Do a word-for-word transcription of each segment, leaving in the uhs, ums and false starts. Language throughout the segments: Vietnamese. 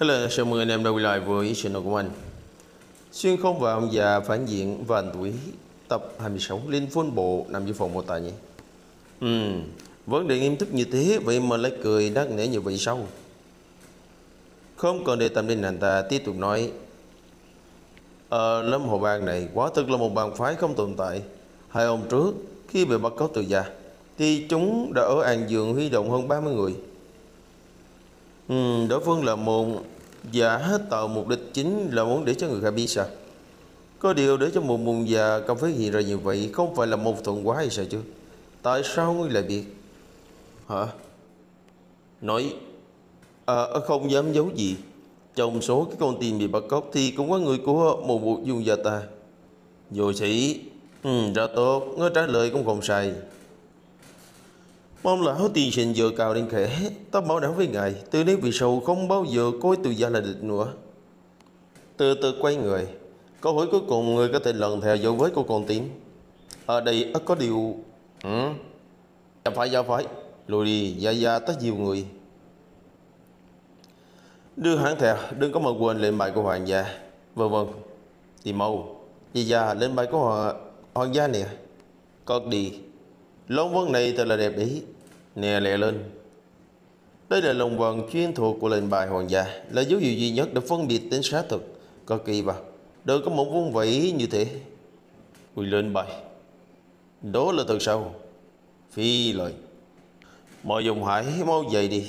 Hello, chào mừng anh em đã quay lại với channel của mình. Xuyên không và ông già phản diện và anh tuổi tập hai mươi sáu Linh Phôn Bộ nằm dưới phòng mô tả nhỉ. Ừ, vấn đề nghiêm túc như thế vậy mà lại cười đắc nể như vậy sao? Không còn để tâm đến anh ta, tiếp tục nói. Ờ, Lâm Hồ Bang này quá thực là một bang phái không tồn tại. Hai ông trước khi bị bắt cóc từ già thì chúng đã ở An Dương huy động hơn ba mươi người. Ừ, đối phương là một giả tạo, mục đích chính là muốn để cho người khác biết sao? Có điều để cho một môn già cầm phế hiện ra như vậy không phải là mâu thuẫn quá hay sao chứ? Tại sao ngươi lại biết? Hả? Nói à, không dám giấu gì. Trong số cái con tin bị bắt cóc thì cũng có người của một bộ dung gia ta. Vô sĩ, ừ, ra tốt, ngươi trả lời cũng không sai. Mong lão tiên sinh giờ cao đến khẽ, ta bảo đảm với ngài, từ nay về sau không bao giờ coi từ gia là địch nữa. Từ từ quay người, câu hỏi cuối cùng người có thể lần theo dấu vết của con tím. Ở đây có điều... Ừ. Dạ phải, dạ phải, lùi đi, dạ dạ tới nhiều người. Đưa hãng thèo, đừng có mà quên lệnh bài của hoàng gia. Vâng vâng, tìm mau. Dạ dạ, lệnh bài của hoàng, hoàng gia nè. Cất đi. Lông vân này thật là đẹp đấy. Nè lẹ lên. Đây là lông vân chuyên thuộc của lệnh bài hoàng gia, là dấu hiệu duy nhất để phân biệt tính xác thực. Có kỳ vào, đừng có một vốn vẫy như thế. Ui lệnh bài, đó là thật sao? Phi lời. Mọi dùng hải mau dậy đi.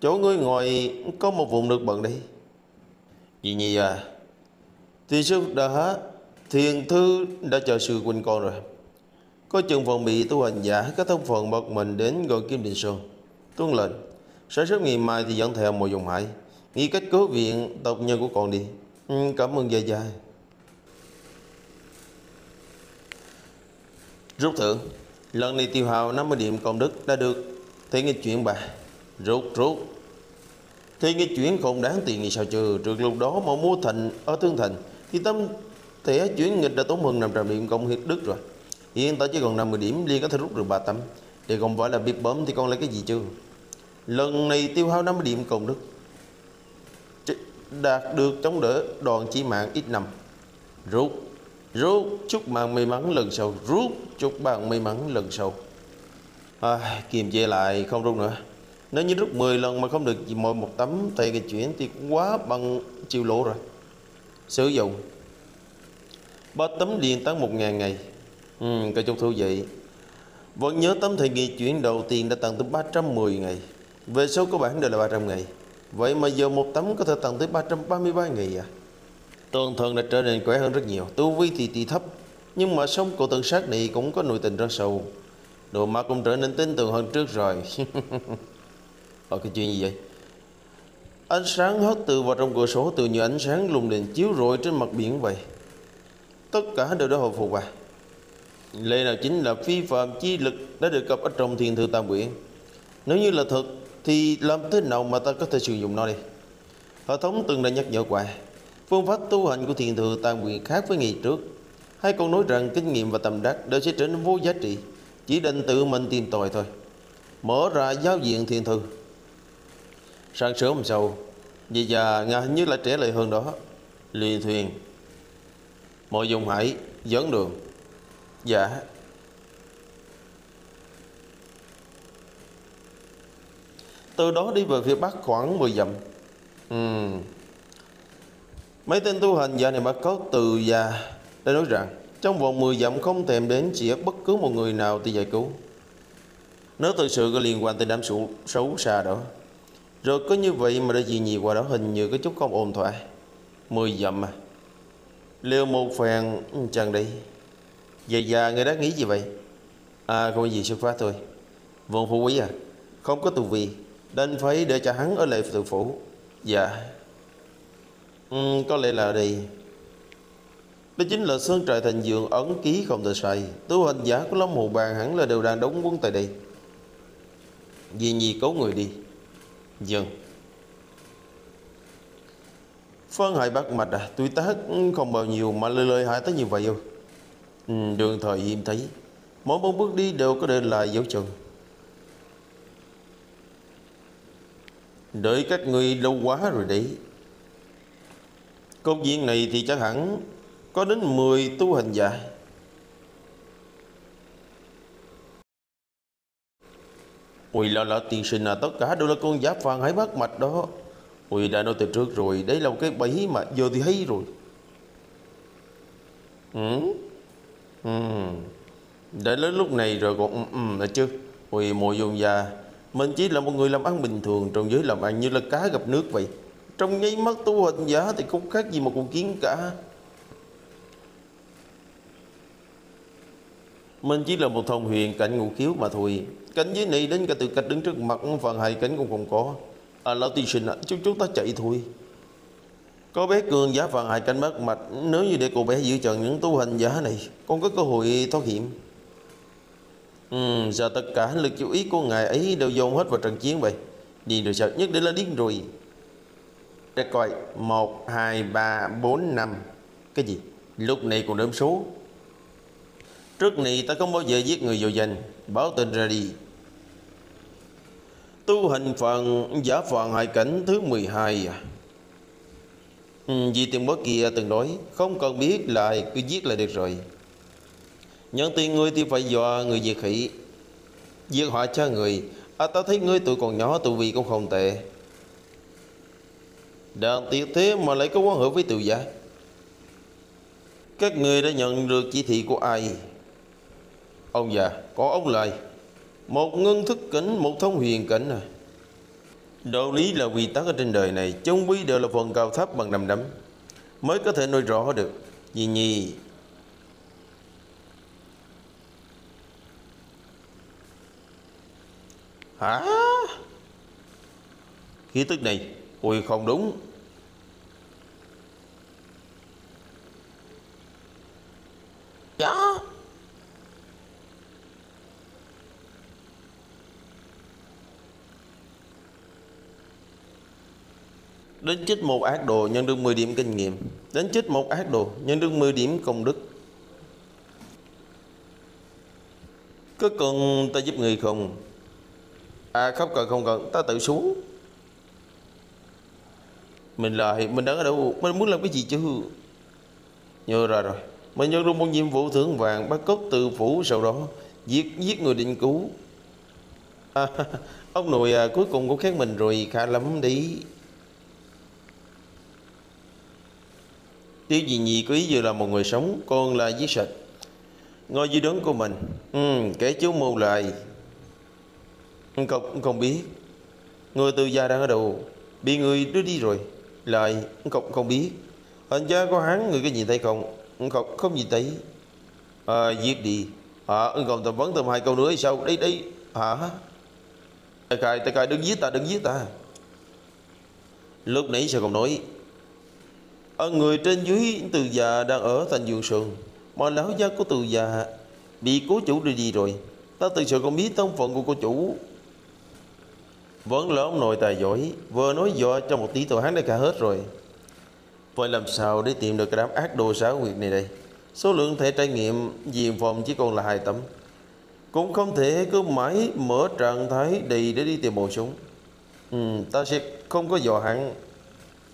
Chỗ ngươi ngồi có một vùng nước bận đấy. Dì nhì à, thì sư đã thiền thư đã chờ sư huynh con rồi. Có chừng phần bị tu hành giả các thông phần bật mình đến gọi Kim Đình Sơn. Tuân lệnh. Sáng sớm ngày mai thì dẫn theo một dùng hải nghĩ cách cứu viện tộc nhân của con đi. Ừ, cảm ơn gia gia. Rút thưởng. Lần này tiêu hào năm mươi điểm công đức đã được thế nghịch chuyển bà. Rút rút. Thế nghịch chuyển không đáng tiền thì sao chứ? Trước lúc đó mà mua thành ở Tương Thành thì tâm thể chuyển nghịch đã tốn hơn năm trăm điểm công hiệp đức rồi. Hiện tại chỉ còn năm mươi điểm liền có thể rút được ba tấm. Để không phải là biết bấm thì con lấy cái gì chứ? Lần này tiêu hao năm mươi điểm công đức, đạt được chống đỡ đoàn chỉ mạng ít năm. Rút, rút, chúc bạn may mắn lần sau. Rút, chúc bạn may mắn lần sau. À, kiềm chế lại không rút nữa. Nếu như rút mười lần mà không được chỉ mỗi một tấm tay cái chuyển thì quá bằng chịu lỗ rồi. Sử dụng ba tấm liền tăng một ngàn ngày. Ừ, cái chút thú vị. Vẫn nhớ tấm thời kỳ chuyển đầu tiên đã tăng tới ba trăm mười ngày. Về số cơ bản đều là ba trăm ngày. Vậy mà giờ một tấm có thể tăng tới ba trăm ba mươi ba ngày à? Toàn thân đã trở nên khỏe hơn rất nhiều. Tu vi thì thì thấp, nhưng mà sống cổ tự sát này cũng có nội tình rất sâu. Đồ ma cũng trở nên tin tưởng hơn trước rồi. Ở cái chuyện gì vậy? Ánh sáng hất từ vào trong cửa sổ, từ như ánh sáng lùng đèn chiếu rọi trên mặt biển vậy. Tất cả đều đã hồi phục à? Lẽ nào chính là phi phạm chi lực đã được cập ở trong thiên thư tam quyển? Nếu như là thật thì làm thế nào mà ta có thể sử dụng nó đây? Hệ thống từng đã nhắc nhở qua, phương pháp tu hành của thiên thư tam quyển khác với ngày trước. Hay còn nói rằng kinh nghiệm và tâm đắc đều sẽ trở nên vô giá trị, chỉ định tự mình tìm tòi thôi. Mở ra giao diện thiên thư. Sáng sớm hôm sau, dì già ngà như là trẻ lại hơn đó. Lì thuyền. Mọi dùng hãy dẫn đường. Dạ. Từ đó đi về phía bắc khoảng mười dặm. Ừ. Mấy tên tu hành giả này bắt cóc từ già đã nói rằng trong vòng mười dặm không thèm đến chỉ bất cứ một người nào thì giải cứu. Nếu thực sự có liên quan tới đám sụ xấu xa đó. Rồi có như vậy mà đã gì nhiều qua đó hình như có chút không ổn thỏa. mười dặm à. Liều một phèn chẳng đi. Dạ dạ, người đã nghĩ gì vậy? À không có gì, xuất phát thôi. Vượng phụ quý à, không có tù vi, đành phải để cho hắn ở lại tự phủ. Dạ. Ừ, có lẽ là đây. Đó chính là sơn trại Thành Dượng ấn ký không thể sai. Tu hành giả của Lâm Hồ Bang hẳn là đều đang đóng quân tại đây. Vì nhi cấu người đi. Dừng. Phân hại bắt mạch à, tuổi tác không bao nhiêu mà lời lời hại tới như vậy không? Ừ, đường thời hiếm thấy, mỗi một bước đi đều có để lại dấu chân. Đợi các người lâu quá rồi đấy. Công viên này thì chắc hẳn có đến mười tu hành giả. Ôi là là tiên sinh à, tất cả đều là con giáp vàng hãy bắt mạch đó. Ôi đã nói từ trước rồi, đấy là một cái bẫy mà giờ thì thấy rồi. Ừ. Ừ. Đã đến lúc này rồi còn ừ, ừ, là chưa. Ôi mồi dồn già, mình chỉ là một người làm ăn bình thường trong giới làm ăn như là cá gặp nước vậy. Trong nháy mắt tu hành giả thì không khác gì một con kiến cả. Mình chỉ là một thông huyền cảnh ngũ khiếu mà thôi. Cảnh dưới này đến cả từ cách đứng trước mặt phần hai cảnh cũng không có. À lão tiên sinh ạ, à, chúng chúng ta chạy thôi. Có bé Cường giả phần hai cảnh mất mạch. Nếu như để cô bé giữ chọn những tu hành giả này, con có cơ hội thoát hiểm. Ừ, giờ tất cả lực chú ý của ngài ấy đều dồn hết vào trận chiến vậy. Điên rồi sợ nhất để là điên rồi. Để coi một, hai, ba, bốn, năm. Cái gì? Lúc này còn đếm số. Trước này ta không bao giờ giết người vô danh. Báo tên ra đi. Tu hành phần giả phần hại cảnh thứ mười hai à. Ừ, vì tiền bối kia từng nói không cần biết lại cứ giết là được rồi. Nhận tiền ngươi thì phải dọa người diệt khỉ, diệt họa cha người. À ta thấy ngươi tuổi còn nhỏ, tụi vì cũng không tệ. Đáng tiếc thế mà lại có quan hệ với tiểu giả. Các người đã nhận được chỉ thị của ai? Ông già, có ông lại. Một ngân thức cảnh, một thông huyền cảnh à. Đạo lý là quy tắc ở trên đời này chung quy đều là phần cao thấp bằng nằm đấm mới có thể nói rõ được. Vì nhì hả? Khí tức này, ôi không đúng. Dạ. Đến chết một ác đồ nhân được mười điểm kinh nghiệm. Đến chết một ác đồ nhân được mười điểm công đức. Có cần ta giúp người không? À không cần không cần, ta tự xuống. Mình lại, mình đang ở đâu? Mình muốn làm cái gì chứ? Nhớ ra rồi. Mình nhận được một nhiệm vụ thưởng vàng bắt cóc từ phủ, sau đó giết giết người định cứu. À, ông nội à, cuối cùng cũng khen mình rồi, khá lắm đi. Tiêu gì nhì có ý vừa là một người sống, còn là giết sạch. Ngồi dưới đớn của mình, ừ, kẻ chú mù lại. Cọc không biết. Người từ gia đang ở đâu? Bị người đưa đi rồi. Lại, cọc không biết. Hình gia có hắn, người có nhìn thấy không? Không, không nhìn thấy. À, giết đi. À, còn tầm vấn tầm hai câu nữa sao? Đấy, đấy. Hả? Tài cài, tài cài, đừng giết ta, đừng giết ta. Lúc nãy sao còn nói? Ở người trên dưới từ già đang ở thành vườn sườn. Mà lão gia của từ già bị cố chủ đưa đi rồi. Ta tự sự không biết thân phận của cô chủ. Vẫn là ông nội tài giỏi. Vừa nói dọa trong một tí tội hắn đã cả hết rồi. Vậy làm sao để tìm được cái đám ác đồ xảo quyệt này đây? Số lượng thẻ trải nghiệm diện phòng chỉ còn là hai tấm. Cũng không thể cứ mãi mở trạng thái đi để đi tìm một súng. Ừ, ta sẽ không có dò hẳn.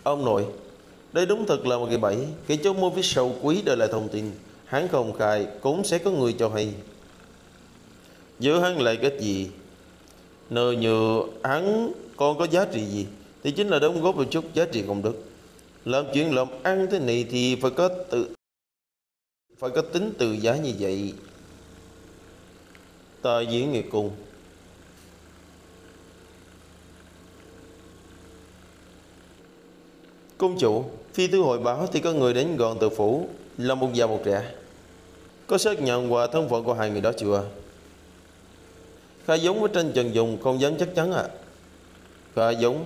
Ông nội, đây đúng thật là một cái bẫy. Cái chỗ mua phía sầu quý đời lại thông tin. Hắn không khai cũng sẽ có người cho hay. Giữa hắn lại cái gì? Nơi như hắn còn có giá trị gì? Thì chính là đóng góp một chút giá trị công đức. Làm chuyện làm ăn thế này thì phải có tự, phải có tính từ giá như vậy. Ta diễn nghiệp cùng. Công chủ, phi tư hội báo thì có người đến gọn từ phủ, là một già một trẻ. Có xác nhận qua thân phận của hai người đó chưa? Khá giống với Tranh Trần Dùng, không dám chắc chắn ạ. À. Khá giống.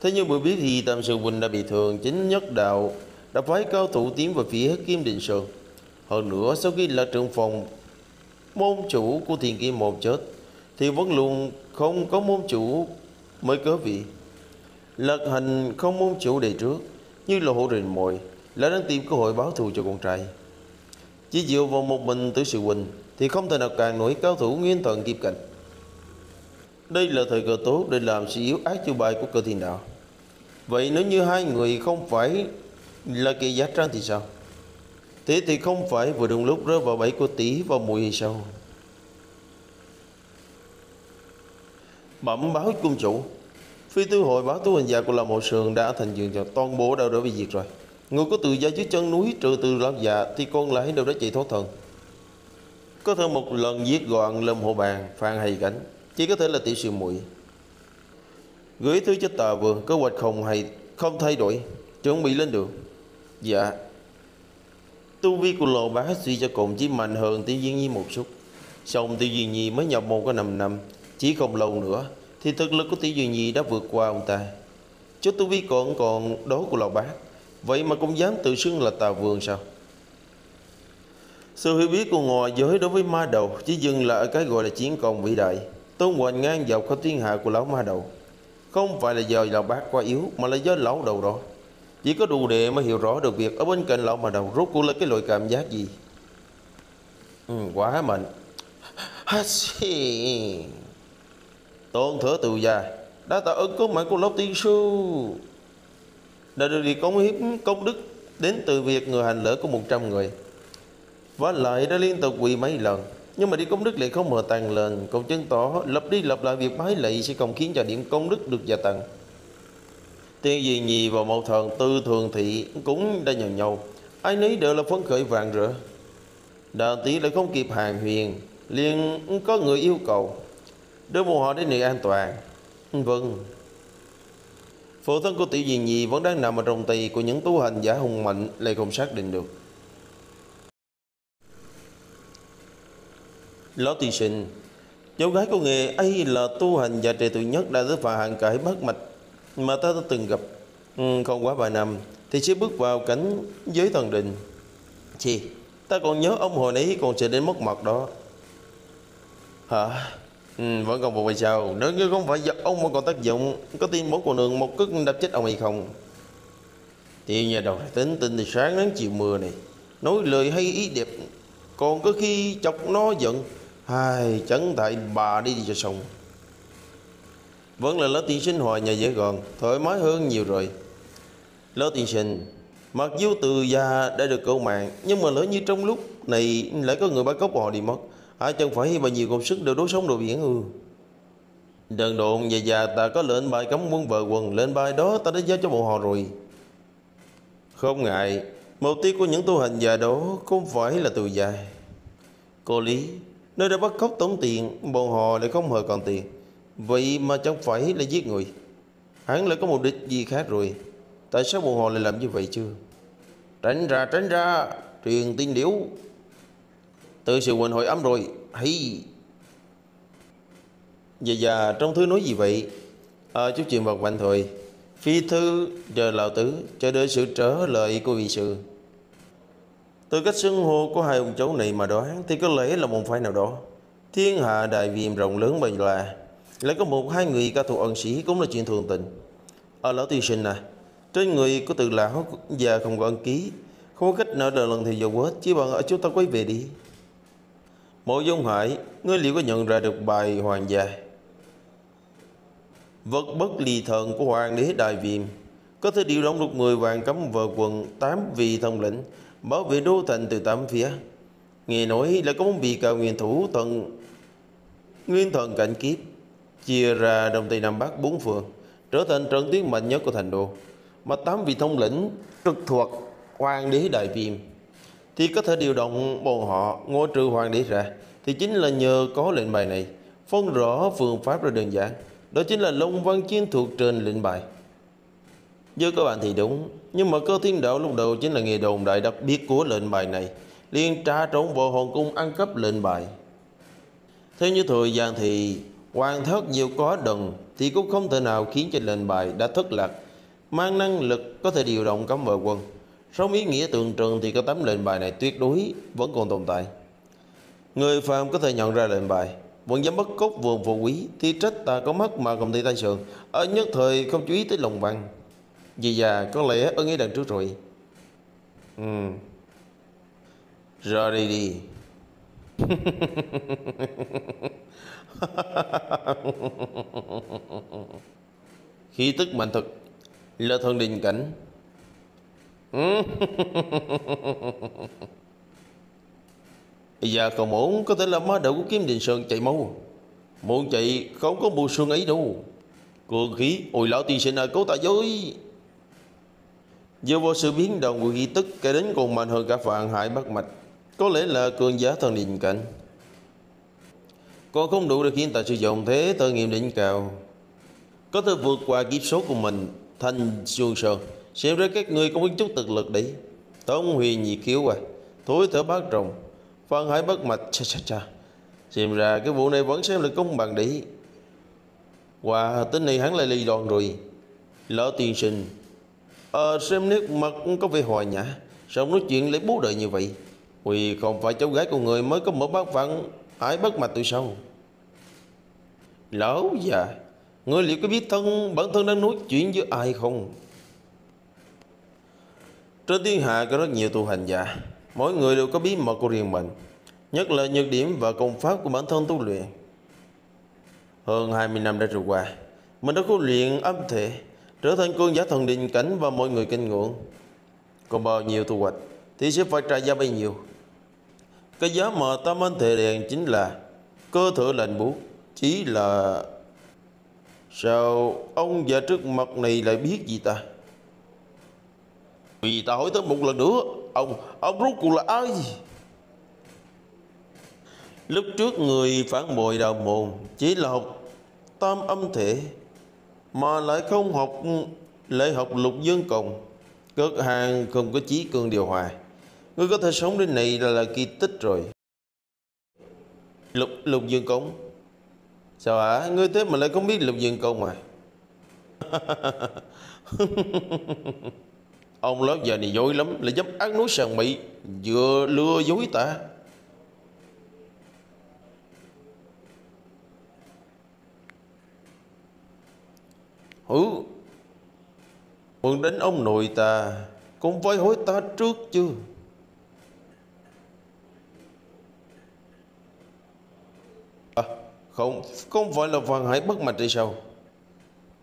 Thế nhưng bởi biết thì Tam Sư Huynh đã bị thương, chính nhất đạo đã phái cao thủ tiến về phía Kim Đình Sơn. Hơn nữa sau khi là trưởng phòng môn chủ của Thiền Kim Môn chết thì vẫn luôn không có môn chủ mới cớ vị. Lật hành không môn chủ đề trước như là hổ rình mồi, là đang tìm cơ hội báo thù cho con trai. Chỉ dựa vào một mình Tử Sư Huynh thì không thể nào càng nổi cao thủ Nguyên Thần kịp cạnh. Đây là thời cơ tốt để làm suy yếu ác chiêu bài của cơ thiền đạo. Vậy nếu như hai người không phải là kỵ giá trang thì sao? Thế thì không phải vừa đúng lúc rơi vào bẫy của Tý và Muội hay sao? Bẩm báo cung chủ, Phi Tư hội báo tu hành giả của Lam Hồ Sườn đã thành dường cho toàn bộ đạo đội bị diệt rồi. Người có tự giá dưới chân núi trừ từ Lam Dạ thì con lại đâu đã chạy thoát thần. Có thể một lần giết gọn Lâm Hộ Bàn, Phan Hay Cảnh, chỉ có thể là tiểu sư muội. Gửi thư cho Tà Vương, kế hoạch không hay không thay đổi, chuẩn bị lên đường. Dạ. Tu vi của Lộ Bá suy cho cùng chỉ mạnh hơn Tiêu Duyên Nhi một chút. Xong Tiêu Duyên Nhi mới nhập môn có năm năm, chỉ không lâu nữa thì thực lực của Tiêu Duyên Nhi đã vượt qua ông ta. Chứ tu vi còn còn đó của Lộ Bá, vậy mà cũng dám tự xưng là Tà Vương sao? Sự hiểu biết của ngoại giới đối với ma đầu chỉ dừng là ở cái gọi là chiến công vĩ đại, tôn hoành ngang dọc khắp thiên hạ của lão ma đầu. Không phải là do lão bác quá yếu, mà là do lão đầu đó. Chỉ có đủ đệ mới hiểu rõ được việc ở bên cạnh lão ma đầu rốt cuộc là cái loại cảm giác gì. Ừ, quá mạnh. Tôn Thở Từ Già đã tạ ơn cứu mạng của lão tiên sư, đã được đi cống hiến công đức đến từ việc người hành lễ của một trăm người. Và lại đã liên tục quỳ mấy lần, nhưng mà đi công đức lại không hề tăng lên, cũng chứng tỏ lập đi lập lại việc bái lạy sẽ không khiến cho điểm công đức được gia tăng. Tiên Duy Nhi và Mậu Thần Tư Thường Thị cũng đã nhận nhau, ai nấy đều là phấn khởi vàng rỡ. Đào Tí lại không kịp hàng huyền, liền có người yêu cầu đưa bọn họ đến nơi an toàn. Vâng. Phụ thân của Tiên Duy Nhi vẫn đang nằm ở trong tay của những tu hành giả hùng mạnh, lại không xác định được. Lão tiên sinh, cháu gái của nghề ấy là tu hành và trẻ tuổi nhất đã tới phà hàng cải bát mạch mà ta đã từng gặp. Ừ, không quá vài năm thì sẽ bước vào cảnh giới thần đình. Chị, ta còn nhớ ông hồi nãy còn sẽ đến mất mặt đó. Hả? Ừ, vẫn còn một vài sao. Nếu như không phải giật ông mà còn tác dụng, có tin mỗi cô nương một cước đập chết ông hay không? Thì nhà đầu tính tin từ sáng đến chiều mưa này, nói lời hay ý đẹp, còn có khi chọc nó giận. Ai chẳng tại bà đi đi cho xong. Vẫn là lão tiên sinh hòa nhà dễ gọn, thoải mái hơn nhiều rồi. Lão tiên sinh, mặc dù Từ Già đã được cứu mạng, nhưng mà lỡ như trong lúc này lại có người bắt cóc họ đi mất, ai chẳng phải bao nhiêu công sức đều đối sống đồ biển ư? Đần độn về già ta có lệnh bài cấm quân vợ quần, lệnh bài đó ta đã giao cho bọn họ rồi. Không ngại, mục tiêu của những tu hành già đó không phải là Từ Già. Cô Lý, nơi đã bắt cóc tốn tiền, bọn họ lại không hề còn tiền, vậy mà chẳng phải là giết người, hắn lại có mục đích gì khác rồi. Tại sao bọn họ lại làm như vậy chưa? Tránh ra, tránh ra, truyền tin điểu. Tự sự quỳnh hội ấm rồi, hay. Dạ dạ, trong thứ nói gì vậy? À, chút chuyện vật vãnh thôi. Phi thư chờ lão tứ, chờ đợi sự trở lời của vị sư. Từ cách xưng hô của hai ông cháu này mà đoán thì có lẽ là một phái nào đó. Thiên hạ đại viêm rộng lớn bầy là, lại có một hai người ca thủ ân sĩ cũng là chuyện thường tình. Ở à, lão tiên sinh à, trên người của Từ lão già không có ân ký, không có cách nào đời lần thì dầu hết, chỉ bằng ở chúng ta quay về đi. Mộ Dung Hải, ngươi liệu có nhận ra được bài hoàng gia vật bất ly thần của hoàng đế Đại Viêm, có thể điều động được mười vạn cấm vợ quần, tám vị thông lĩnh bảo vệ đô thành từ tám phía. Nghe nói là có một vị cao nguyên thủ thần nguyên thần cảnh kiếp, chia ra đông tây nam bắc bốn phường, trở thành trận tuyến mạnh nhất của thành đô. Mà tám vị thống lĩnh trực thuộc hoàng đế Đại Viêm thì có thể điều động bọn họ, ngôi trừ hoàng đế ra thì chính là nhờ có lệnh bài này. Phân rõ phương pháp rất đơn giản, đó chính là Long Văn Chiến thuộc trên lệnh bài. Với các bạn thì đúng, nhưng mà cơ thiên đạo lúc đầu chính là nghề đồn đại đặc biệt của lệnh bài này, liền tra trộn vào hoàng cung ăn cắp lệnh bài. Theo như thời gian thì hoàng thất nhiều có đần thì cũng không thể nào khiến cho lệnh bài đã thất lạc mang năng lực có thể điều động cấm vệ quân. Sống ý nghĩa tượng trưng thì có tấm lệnh bài này tuyệt đối vẫn còn tồn tại. Người phàm có thể nhận ra lệnh bài, bọn dám bắt cóc vườn phú quý thì trách ta có mắt mà cầm tay tay sườn, ở nhất thời không chú ý tới lòng văn. Vì già có lẽ ơn ý đằng trước rồi. Ừ. Rồi đi đi. Khí tức mạnh thực là thần đình cảnh. Giờ còn muốn có thể là má đầu của Kiếm Đình Sơn chạy mau. Muốn chạy không có mùa xuân ấy đâu. Cường khí ôi lão tiên sinh ơi cố ta dối. Dựa vào sự biến động của khí tức, kể đến còn mạnh hơn cả Vạn Hải Bát Mạch, có lẽ là cường giả thần định cảnh. Còn không đủ để khiến ta sử dụng thế tơ nghiệm đỉnh cao, có thể vượt qua kiếp số của mình. Thanh Xuân Sơn xem ra các ngươi có một chút thực lực đấy. Tống Huyền Nhị Kiếu à, thối thở bát rồng, Phan Hải Bất Mạch, cha cha cha, xem ra cái vụ này vẫn xem là công bằng đấy. Wow, tính này hắn lại lì đòn rồi. Lỡ tiên sinh ờ, xem nét mặt có vẻ hòa nhã, sao nói chuyện lấy bố đời như vậy? Vì không phải cháu gái của người mới có mở bát Vạn Hải Bất Mạch từ sau. Lão già, ngươi liệu có biết thân bản thân đang nói chuyện với ai không? Trên thiên hạ có rất nhiều tu hành giả, mỗi người đều có bí mật của riêng mình, nhất là nhược điểm và công pháp của bản thân tu luyện. Hơn hai mươi năm đã trôi qua, mình đã huấn luyện âm thể, trở thành cường giả thần định cảnh và mọi người kinh ngưỡng. Còn bao nhiêu thu hoạch thì sẽ phải trả giá bấy nhiêu. Cái giá mà tam anh thể đèn chính là cơ thể lạnh buốt. Chỉ là sao ông già trước mặt này lại biết gì ta? Vì ta hỏi tới một lần nữa, ông ông rốt cuộc là ai? Lúc trước người phản bội đạo môn chỉ là học tam âm thể, mà lại không học lại học lục dương cộng. Cất hàng không có chí cương điều hòa, người có thể sống đến này là, là kỳ tích rồi. Lục lục dương cộng? Sao hả? À? Ngươi thế mà lại không biết lục dương cộng mà. Ông lão già này dối lắm, lại dám ác nói sàng bậy, vừa lừa dối ta. Hử? Muốn đến ông nội ta, cũng phải hỏi ta trước chứ. À, không, không phải là Vạn Hải Bất Mạch hay sao?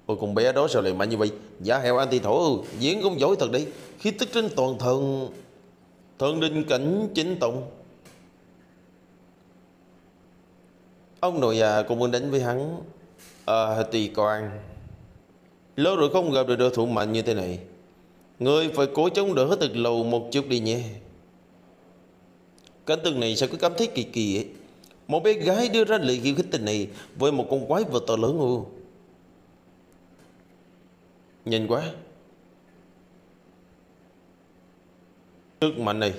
Ôi con bé đó sao lại mạnh như vậy? Giả heo anti thổ, diễn cũng giỏi thật đấy. Khí tức trên toàn thần, thần đình cảnh chính tông. Ông nội à, cũng muốn đánh với hắn. À, tùy con. Lâu rồi không gặp được đối thủ mạnh như thế này. Ngươi phải cố chống đỡ từ lâu một chút đi nhé. Cảnh tượng này sao cứ cảm thấy kỳ kỳ ấy. Một bé gái đưa ra lời khiêu khích tình này với một con quái vật to lớn ư? Nhìn quá sức mạnh này.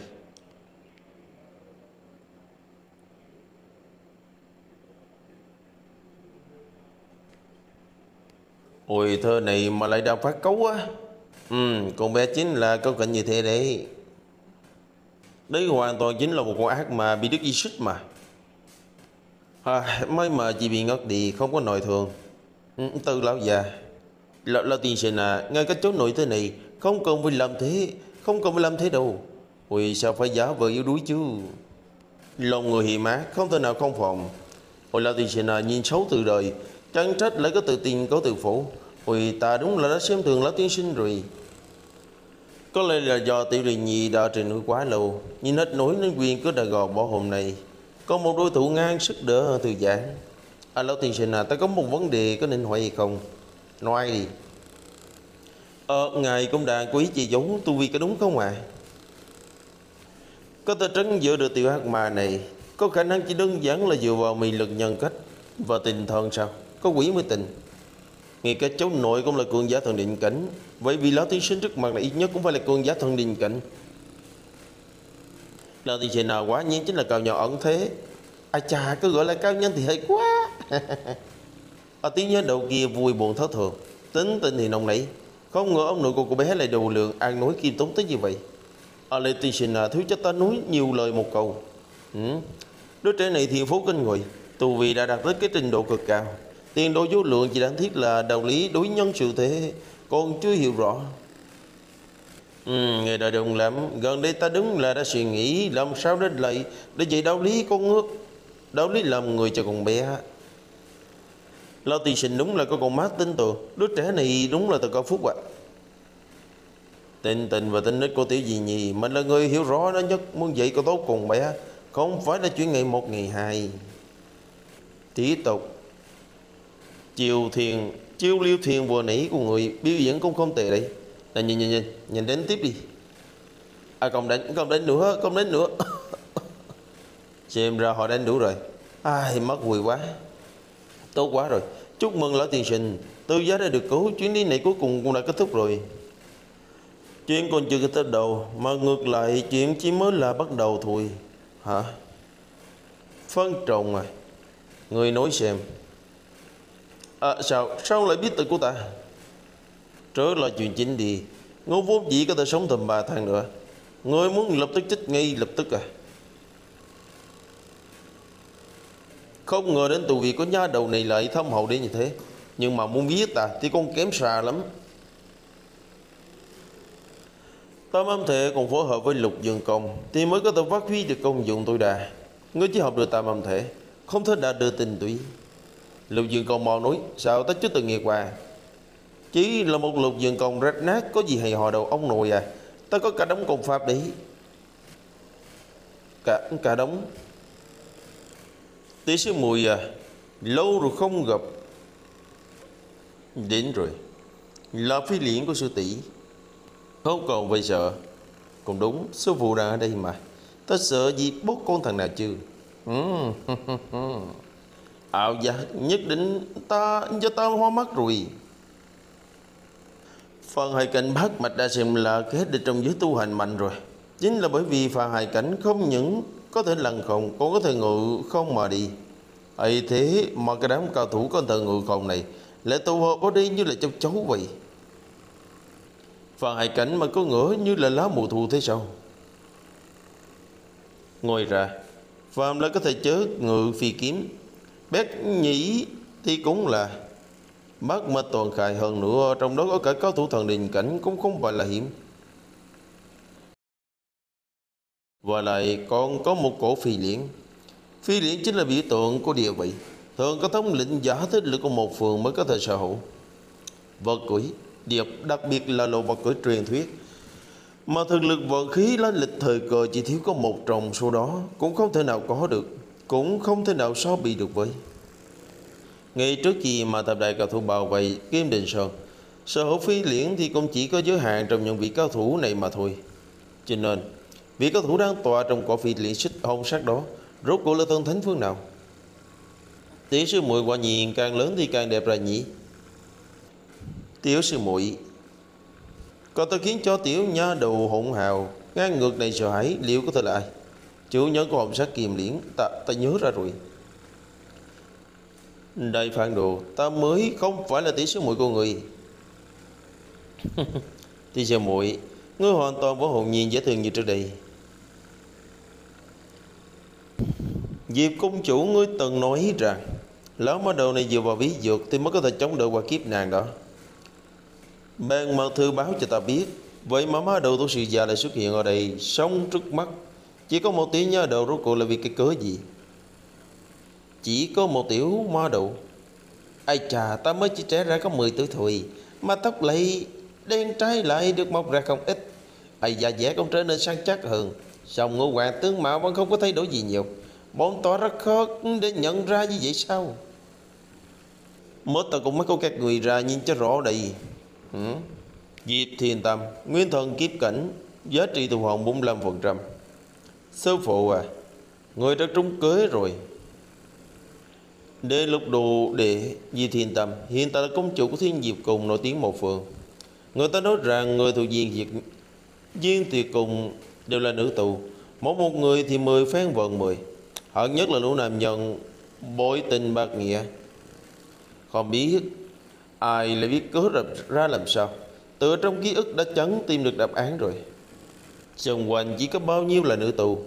Ôi thơ này mà lại đang phát cấu á. Ừ, con bé chính là câu cảnh như thế đấy. Đấy hoàn toàn chính là một con ác mà bị Đức Y Xích mà. À, mới mà chỉ bị ngất đi, không có nội thường. Ừ, từ lão già Lão, lão tiên sinh à, ngay cái chỗ nội thế này không cần phải làm thế, không cần phải làm thế đâu. Ui sao phải giả vờ yếu đuối chứ? Lòng người hiểm ác không thể nào không phòng. Ôi lão tiên sinh à, nhìn xấu từ đời, chẳng trách lại có tự tin có tự phủ. Ui ta đúng là đã xem thường lão tiên sinh rồi. Có lẽ là do tiểu đệ nhị đã trình nuôi quá lâu, nhìn hết nỗi nên quyền cứ đã gò bỏ hôm nay. Có một đối thủ ngang sức đỡ từ giãn. À lão tiên sinh à, ta có một vấn đề có nên hỏi hay không? Nói đi. Ờ, ngài cũng đã quý chị giống tu vi có đúng không ạ? À? Có thể trấn giữ được tiểu hắc ma này, có khả năng chỉ đơn giản là dựa vào mị lực nhân cách và tình thần sao? Có quỷ mới tình. Ngay cả cháu nội cũng là cường giả thần định cảnh, vậy vì lão tiên sinh trước mặt là ít nhất cũng phải là cường giả thần định cảnh. Lão tiên sinh nào quá nhiên chính là cao nhỏ ẩn thế. Ai chà, cứ gọi là cao nhân thì hay quá. Ở tiếng nhớ đầu kia vui buồn thất thường, tính tình thì nồng nảy, không ngờ ông nội của cô bé lại đầu lượng ăn nói kiêm tốn tới như vậy. Ở lê tiên sinh à, thiếu cho ta nói nhiều lời một câu. Ừ. Đứa trẻ này thiên phú kinh người, tu vì đã đạt tới cái trình độ cực cao, tiền đồ vô lượng, chỉ đáng tiếc là đạo lý đối nhân xử thế còn chưa hiểu rõ. Ừ, người đời đừng lắm. Gần đây ta đứng là đã suy nghĩ làm sao đến lại để dạy đạo lý con nước, đạo lý làm người cho con bé. Lão Tỳ Sinh đúng là có con mát tin tưởng. Đứa trẻ này đúng là từ cao phúc ạ. À. Tình tình và tính nít của tiểu gì nhì mình là người hiểu rõ nó nhất, muốn dạy có tốt cùng bé, không phải là chuyện ngày một ngày hai. Tiếp tục chiều thiền, chiêu liêu thiền vừa nãy của người biểu diễn cũng không tệ đấy. Là nhìn nhìn nhìn nhìn đến tiếp đi. À không đánh, không đánh nữa, không đánh nữa. Xem ra họ đánh đủ rồi. Ai mất vui quá, tốt quá rồi. Chúc mừng Lão Tiền Sinh, tư giá đã được cứu. Chuyến đi này cuối cùng cũng đã kết thúc rồi. Chuyện còn chưa tới đầu mà ngược lại chuyện chỉ mới là bắt đầu thôi. Hả? Phân trộn à? Người nói xem. À sao? Sao lại biết từ của ta? Trở là chuyện chính đi. Ngô vốn dĩ có thể sống thêm ba tháng nữa. Người muốn lập tức chết ngay lập tức à? Không ngờ đến tù vị có nha đầu này lại thâm hậu đến như thế. Nhưng mà muốn biết ta thì con kém xa lắm. Tâm âm thể còn phối hợp với lục dương công thì mới có thể phát huy được công dụng tối đa. Ngươi chỉ học được tam âm thể, không thể đạt được tình tụy. Lục dương công mau nói, sao ta chưa từng nghe qua? Chỉ là một lục dương công rách nát, có gì hay họ đầu ông nội à? Ta có cả đống công pháp đấy. Cả cả đống. Tí sư muội à, lâu rồi không gặp. Đến rồi, là phi liễn của sư tỷ. Không còn phải sợ. Cũng đúng, sư phụ đang ở đây mà. Ta sợ gì bốt con thằng nào chứ. Ảo giác nhất định ta cho ta hoa mắt rồi. Phần hài cảnh bát mạch đã xem là kết định trong giới tu hành mạnh rồi. Chính là bởi vì phần hài cảnh không những có thể lăn khổng, còn có thể ngự không mà đi. Ấy thế mà cái đám cao thủ có thể ngự không này lại tụ hợp ở đây như là châu chấu vậy. Và hại cảnh mà có ngỡ như là lá mùa thu thế sao? Ngồi ra, phàm là có thể chớ ngự phi kiếm, bét nhĩ thì cũng là bác mà toàn khai hơn nữa. Trong đó có cả cao thủ thần đình cảnh cũng không phải là hiểm. Và lại còn có một cổ phi liễn. Phi liễn chính là biểu tượng của địa vị. Thường có thống lĩnh giả thế lực của một phường mới có thể sở hữu. Vật quỷ điệp, đặc biệt là lộ vật cưỡi truyền thuyết, mà thực lực vận khí lên lịch thời cờ chỉ thiếu có một trong số đó, cũng không thể nào có được, cũng không thể nào so bị được với. Ngay trước khi mà tập đại cao thủ bảo vệ Kim Đình Sơn, sở hữu phi liễn thì cũng chỉ có giới hạn trong những vị cao thủ này mà thôi. Cho nên vị cao thủ đang tọa trong quả phi liễn xích hồng sắc đó rốt cuộc là thân thánh phương nào? Tỷ sư muội quả nhiên càng lớn thì càng đẹp ra nhỉ. Tiểu sư muội, có thể khiến cho tiểu nha đầu hỗn hào ngang ngược này sợ hãi liệu có thể là ai? Chủ nhân của hồn sát kiềm liễn, ta, ta nhớ ra rồi. Đây phản đồ, ta mới không phải là tiểu sư muội của người. Tiểu sư muội, ngươi hoàn toàn vẫn hồn nhiên dễ thương như trước đây. Diệp công chủ, ngươi từng nói rằng lão ma đầu này dựa vào bí dược thì mới có thể chống đỡ qua kiếp nàng đó. Ban mật thư báo cho ta biết, vậy mà má đầu tu sĩ già lại xuất hiện ở đây sống trước mắt. Chỉ có một tiếng nhớ đầu, rốt cuộc là vì cái cớ gì? Chỉ có một tiểu ma đầu. Ai chà, ta mới chỉ trẻ ra có mười tuổi thôi mà tóc lại đen trái lại được mọc ra không ít. Ai già dẻ cũng trở nên săn chắc hơn. Song ngũ hoàng tướng mạo vẫn không có thay đổi gì nhiều. Bọn tỏ rất khó để nhận ra như vậy sao? Mới ta cũng mới có các người ra nhìn cho rõ đây. Ừ. Diệp Thiền Tâm, nguyên thần kiếp cảnh, giá trị tu hồn bốn mươi lăm phần trăm. Sư phụ à, người đã trúng kế rồi. Để lục đồ để Diệp Thiền Tâm hiện tại là công chủ của Thiên Diệp Cùng nổi tiếng một phường. Người ta nói rằng người thuộc diện diệt Diên Tiệt Cùng đều là nữ tù, mỗi một người thì mười phán vận mười. Hận nhất là lũ nam nhân bội tình bạc nghĩa. Không biết ai lại biết cớ ra làm sao? Từ trong ký ức đã chấn tìm được đáp án rồi. Xung quanh chỉ có bao nhiêu là nữ tù,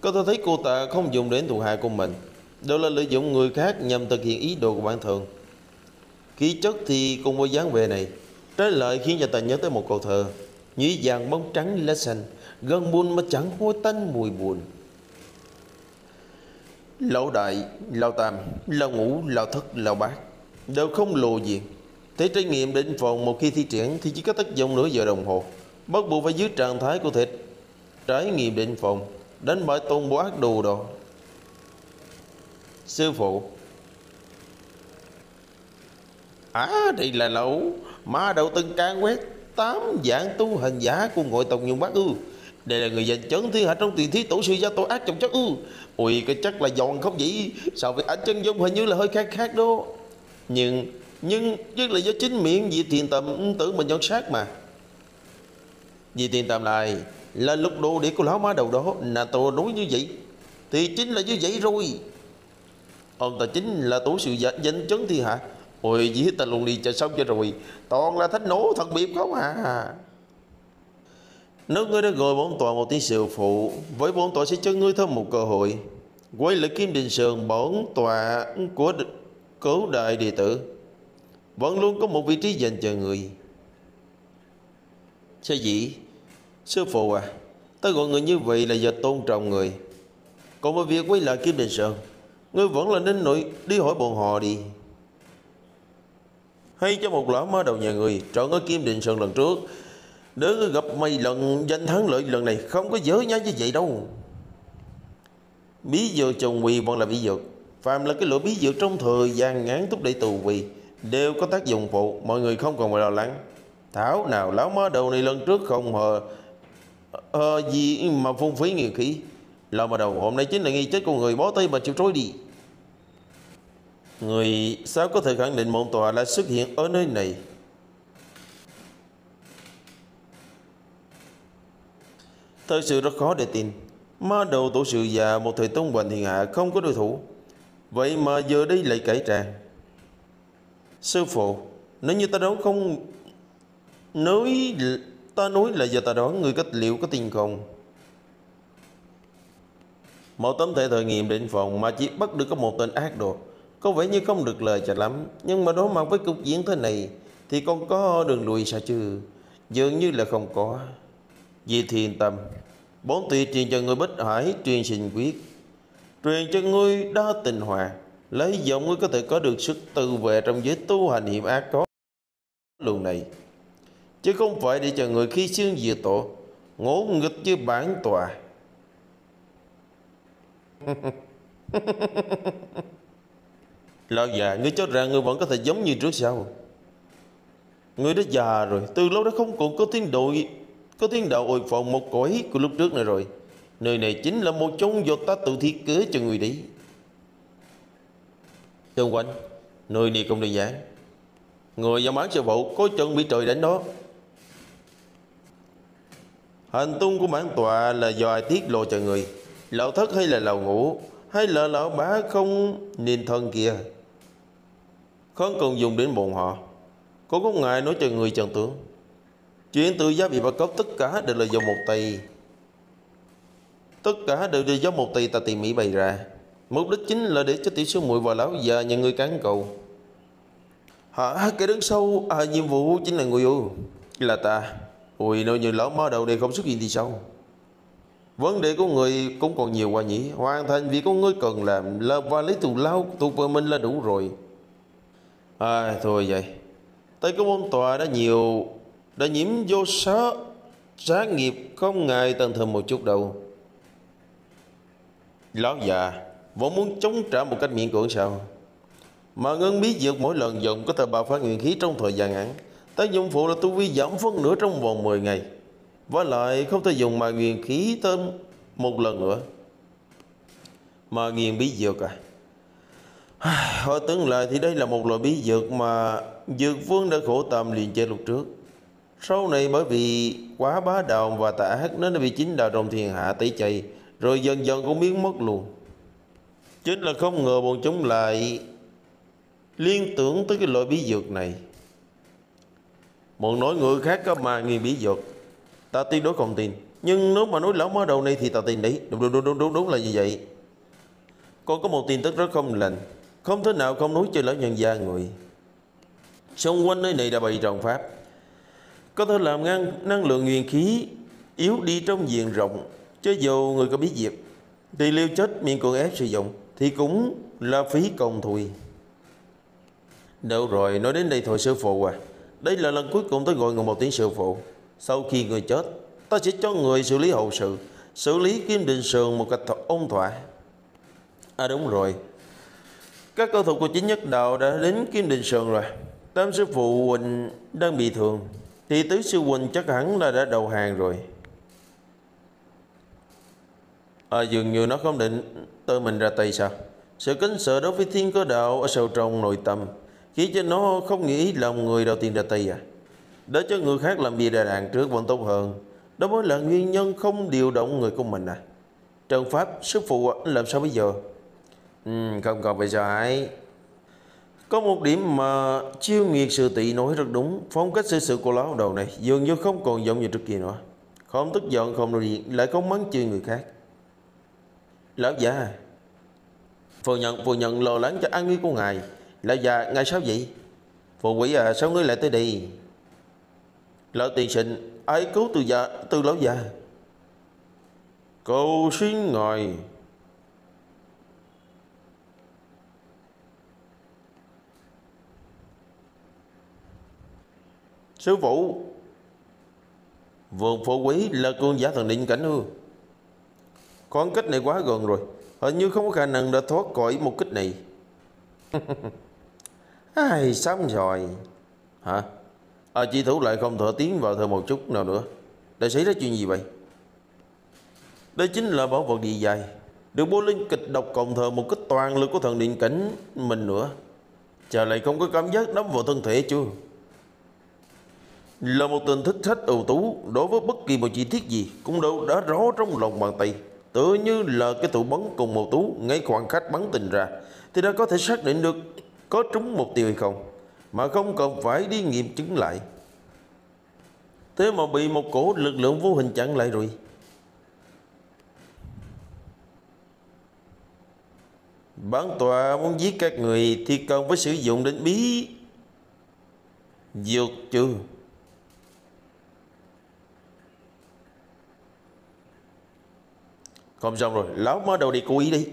có thể thấy cô ta không dùng đến thủ hạ của mình, đều là lợi dụng người khác nhằm thực hiện ý đồ của bản thân. Khí chất thì cùng với dáng vẻ này, trái lại khiến cho ta nhớ tới một câu thơ. Nhí vàng bóng trắng lá xanh, gần buồn mà chẳng hôi tanh mùi buồn. Lão đại, lão tam, lão ngũ, lão thất, lão bát đều không lộ diện. Thế trải nghiệm định phòng một khi thi triển thì chỉ có tác dụng nửa giờ đồng hồ, bắt buộc phải giữ trạng thái của thịt. Trải nghiệm định phòng đánh bại toàn bộ ác đồ đó. Sư phụ. À, đây là lão ma đầu từng can quét tám dạng tu hành giả của ngội tộc Nhung Bác ư? Đây là người giành chấn thiên hạ trong tiền thí tổ sư gia tổ ác trọng chất ư? Ui, cái chắc là giòn không vậy? Sao vậy? Ảnh chân dung hình như là hơi khác khác đó. Nhưng nhưng nhất là do chính miệng Diệp Thiền Tầm tự mình nhận xác mà. Diệp Thiền Tầm này là lục đồ để của lão má đầu đó, là tổ nói như vậy thì chính là như vậy rồi. Ông ta chính là tổ sư giả danh chấn thiên hạ. Ôi dí ta luôn đi chợ xong cho rồi, toàn là thách nổ thật biệt không à. Nếu ngươi đã gọi bọn tòa một tiếng sư phụ, với bọn tòa sẽ cho ngươi thêm một cơ hội. Quay lại Kim Đình Sườn, bọn tòa của cổ đại đệ tử vẫn luôn có một vị trí dành cho người. Sao vậy? Sư phụ à, ta gọi người như vậy là do tôn trọng người. Còn với việc quay lại Kim Đình Sườn, ngươi vẫn là nên nội đi hỏi bọn họ đi. Hay cho một lão má đầu nhà người trọn ở Kim Đình Sơn lần trước, nếu gặp mày lần danh thắng lợi lần này không có dở nhá như vậy đâu. Bí dược trùng quỳ bọn là bí dược, phàm là cái loại bí dược trong thời gian ngắn thúc đẩy tù quỳ đều có tác dụng phụ, mọi người không còn phải lo lắng. Thảo nào lão má đầu này lần trước không hờ, hờ gì mà phung phí nghiệt khí. Lão má đầu hôm nay chính là nghi chết của người bó tay mà chịu trối đi. Người sao có thể khẳng định mộng tòa đã xuất hiện ở nơi này? Thật sự rất khó để tin. Ma đầu tổ sự già một thời tung hoành thiên hạ không có đối thủ, vậy mà giờ đây lại cải trang. Sư phụ, nếu như ta đoán không, nói ta nói là giờ ta đoán, người cách liệu có tin không? Một tấm thể thời nghiệm định phòng mà chỉ bắt được có một tên ác đồ, có vẻ như không được lời cho lắm. Nhưng mà đối mặt với cục diện thế này thì con có đường lùi sao chứ? Dường như là không có. Vì Thiền Tâm, bốn tùy truyền cho người Bích Hải truyền sinh quyết, truyền cho ngươi đa tình hòa, lấy giọng ngươi có thể có được sức tự vệ trong giới tu hành hiểm ác có luồng này, chứ không phải để cho người khi xương diệt tổ ngỗ nghịch như bản tòa. Lão già, ngươi cho rằng ngươi vẫn có thể giống như trước sao? Ngươi đã già rồi, từ lâu đã không còn có tiếng đội, có tiếng đạo ồi phòng một cõi của lúc trước này rồi. Nơi này chính là một chốn do ta tự thiết kế cho người đi. Xung quanh, nơi này không đơn giản. Người vào mãn sư phụ có chuẩn bị trời đánh đó. Hành tung của mãn tòa là do ai tiết lộ cho người? Lão thất hay là lão ngũ? Hay là lão bá không nên thân kia? Không cần dùng đến bọn họ, có có ngại nói cho người trần tướng. Chuyện tự giá bị bắt cóc tất cả đều là do một tay Tất cả đều là do một tay ta tỉ mỉ bày ra. Mục đích chính là để cho tiểu sư muội và lão già nhà người cán cầu. Hả? Cái đứng sâu à, nhiệm vụ chính là người yêu là ta. Ui, nếu như lão má đầu này không xuất hiện thì sao? Vấn đề của người cũng còn nhiều quá nhỉ. Hoàn thành việc của ngươi cần làm là và lấy tù lao tù vợ mình là đủ rồi. À thôi vậy, tay của ông tòa đã nhiều, đã nhiễm vô xá xá nghiệp, không ngại tần thường một chút đâu. Lão già vẫn muốn chống trả một cách miễn cưỡng sao? Mà ngân bí dược mỗi lần dùng có thể bạo phát nguyên khí trong thời gian ngắn, tác dụng phụ là tu vi giảm phân nửa trong vòng mười ngày. Với lại không thể dùng mà nghiền khí thêm một lần nữa. Mà nghiền bí dược à? Hỏi tướng lại thì đây là một loại bí dược mà Dược Vương đã khổ tâm liền chơi lúc trước. Sau này bởi vì quá bá đạo và tà ác nên đã bị chính đạo trong thiên hạ tẩy chay, rồi dần dần cũng biến mất luôn. Chính là không ngờ bọn chúng lại liên tưởng tới cái loại bí dược này. Bọn nói người khác có mà nghiền bí dược, ta tuyệt đối không tin. Nhưng nếu mà nói lão má đầu này thì ta tin đấy. Đúng đúng đúng đúng đúng, đúng là như vậy. Con có một tin tức rất không lành, không thể nào không nói cho lão nhân gia người. Xung quanh nơi này đã bày tròn pháp, có thể làm ngăn năng lượng nguyên khí yếu đi trong diện rộng, chứ dù người có biết diệt thì liêu chết miệng cưỡng ép sử dụng thì cũng là phí công thôi. Đâu rồi, nói đến đây thôi sư phụ à. Đây là lần cuối cùng tôi gọi người một tiếng sư phụ. Sau khi người chết, ta sẽ cho người xử lý hậu sự, xử lý Kim Đình Sườn một cách ôn thỏa. À đúng rồi, các cầu thủ của Chính Nhất Đạo đã đến Kim Đình Sườn rồi. Tam sư phụ Huỳnh đang bị thương, thì tứ sư Huỳnh chắc hẳn là đã đầu hàng rồi. À, dường như nó không định tự mình ra tay sao? Sự kính sợ đối với Thiên Cơ Đạo ở sâu trong nội tâm khiến cho nó không nghĩ lòng người đầu tiên ra tay à? Để cho người khác làm bia đà đạn trước vẫn tốt hơn. Đó mới là nguyên nhân không điều động người của mình à? Trần Pháp, sư phụ làm sao bây giờ? Ừ, không còn phải giải. Có một điểm mà Chiêu Nghiệt Sư Tị nói rất đúng. Phong cách xử sự của lão đầu này dường như không còn giống như trước kia nữa. Không tức giận, không nói gì, lại không mắng chửi người khác. Lão già, phụ nhận, phụ nhận lo lắng cho an nguy của ngài. Lão già, ngài sao vậy? Phụ quỷ à, sao ngươi lại tới đây? Lão tiền sinh, ai cứu từ già, từ lão già? Cầu xin ngài. Sư phụ, Vương Phổ Quý là cường giả thần định cảnh ư? Khoảng cách này quá gần rồi, hình như không có khả năng đã thoát khỏi một kích này. Ai xong rồi hả? À, chi thủ lại không thở tiến vào thở một chút nào nữa. Đã xảy ra chuyện gì vậy? Đây chính là bảo vật dị dài được bố linh kịch độc cộng thờ một kích toàn lực của thần điện cảnh mình nữa. Chờ lại không có cảm giác nắm vào thân thể chưa? Là một tình thích khách ưu tú, đối với bất kỳ một chi tiết gì cũng đâu đã rõ trong lòng bàn tay. Tự như là cái tủ bắn cùng một tú, ngay khoảng khách bắn tình ra thì đã có thể xác định được có trúng mục tiêu hay không, mà không cần phải đi nghiệm chứng lại. Thế mà bị một cổ lực lượng vô hình chặn lại rồi. Bản tòa muốn giết các người thì cần phải sử dụng đến bí dược chứ. Không xong rồi, lão mở đầu đi cố ý đi.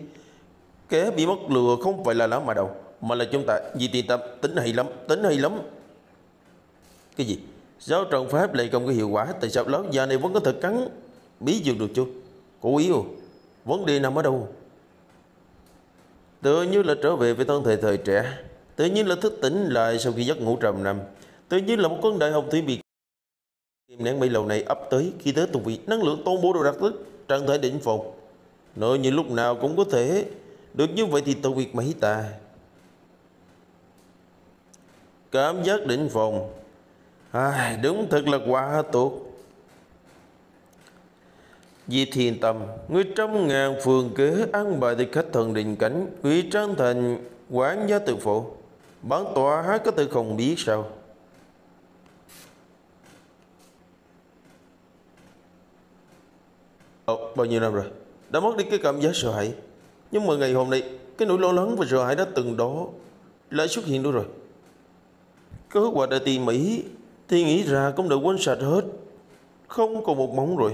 Kẻ bị mất lừa không phải là lão mà đầu, mà là chúng ta. Vì tiền tập tính hay lắm, tính hay lắm. Cái gì? Giáo trận pháp lại không có hiệu quả, tại sao lão già này vẫn có thể cắn bí dược được chứ? Cố ý không? Vấn đề nằm ở đâu? Tự như là trở về với thân thể thời trẻ, tự nhiên là thức tỉnh lại sau khi giấc ngủ trầm nằm, tự nhiên là một con đại học thủy bị kiềm nén bấy lâu này ấp tới. Khi tới tùng vị năng lượng tôn bố đồ đặc tức trạng thái đỉnh phong, nội như lúc nào cũng có thể được như vậy thì tụ việc mấy ta. Cảm giác đỉnh phong, à, đúng thật là quá tốt. Vì thiền tâm, người trăm ngàn phường kế ăn bài từ khách thần định cảnh, quý trang thành quán gia tự phụ. Bản tọa há có tự không biết sao? Ồ, bao nhiêu năm rồi đã mất đi cái cảm giác sợ hãi, nhưng mà ngày hôm nay cái nỗi lo lắng và sợ hãi đã từng đó lại xuất hiện nữa rồi. Kế hoạch đã tỉ mỉ thì nghĩ ra cũng đã quên sạch hết, không còn một móng rồi.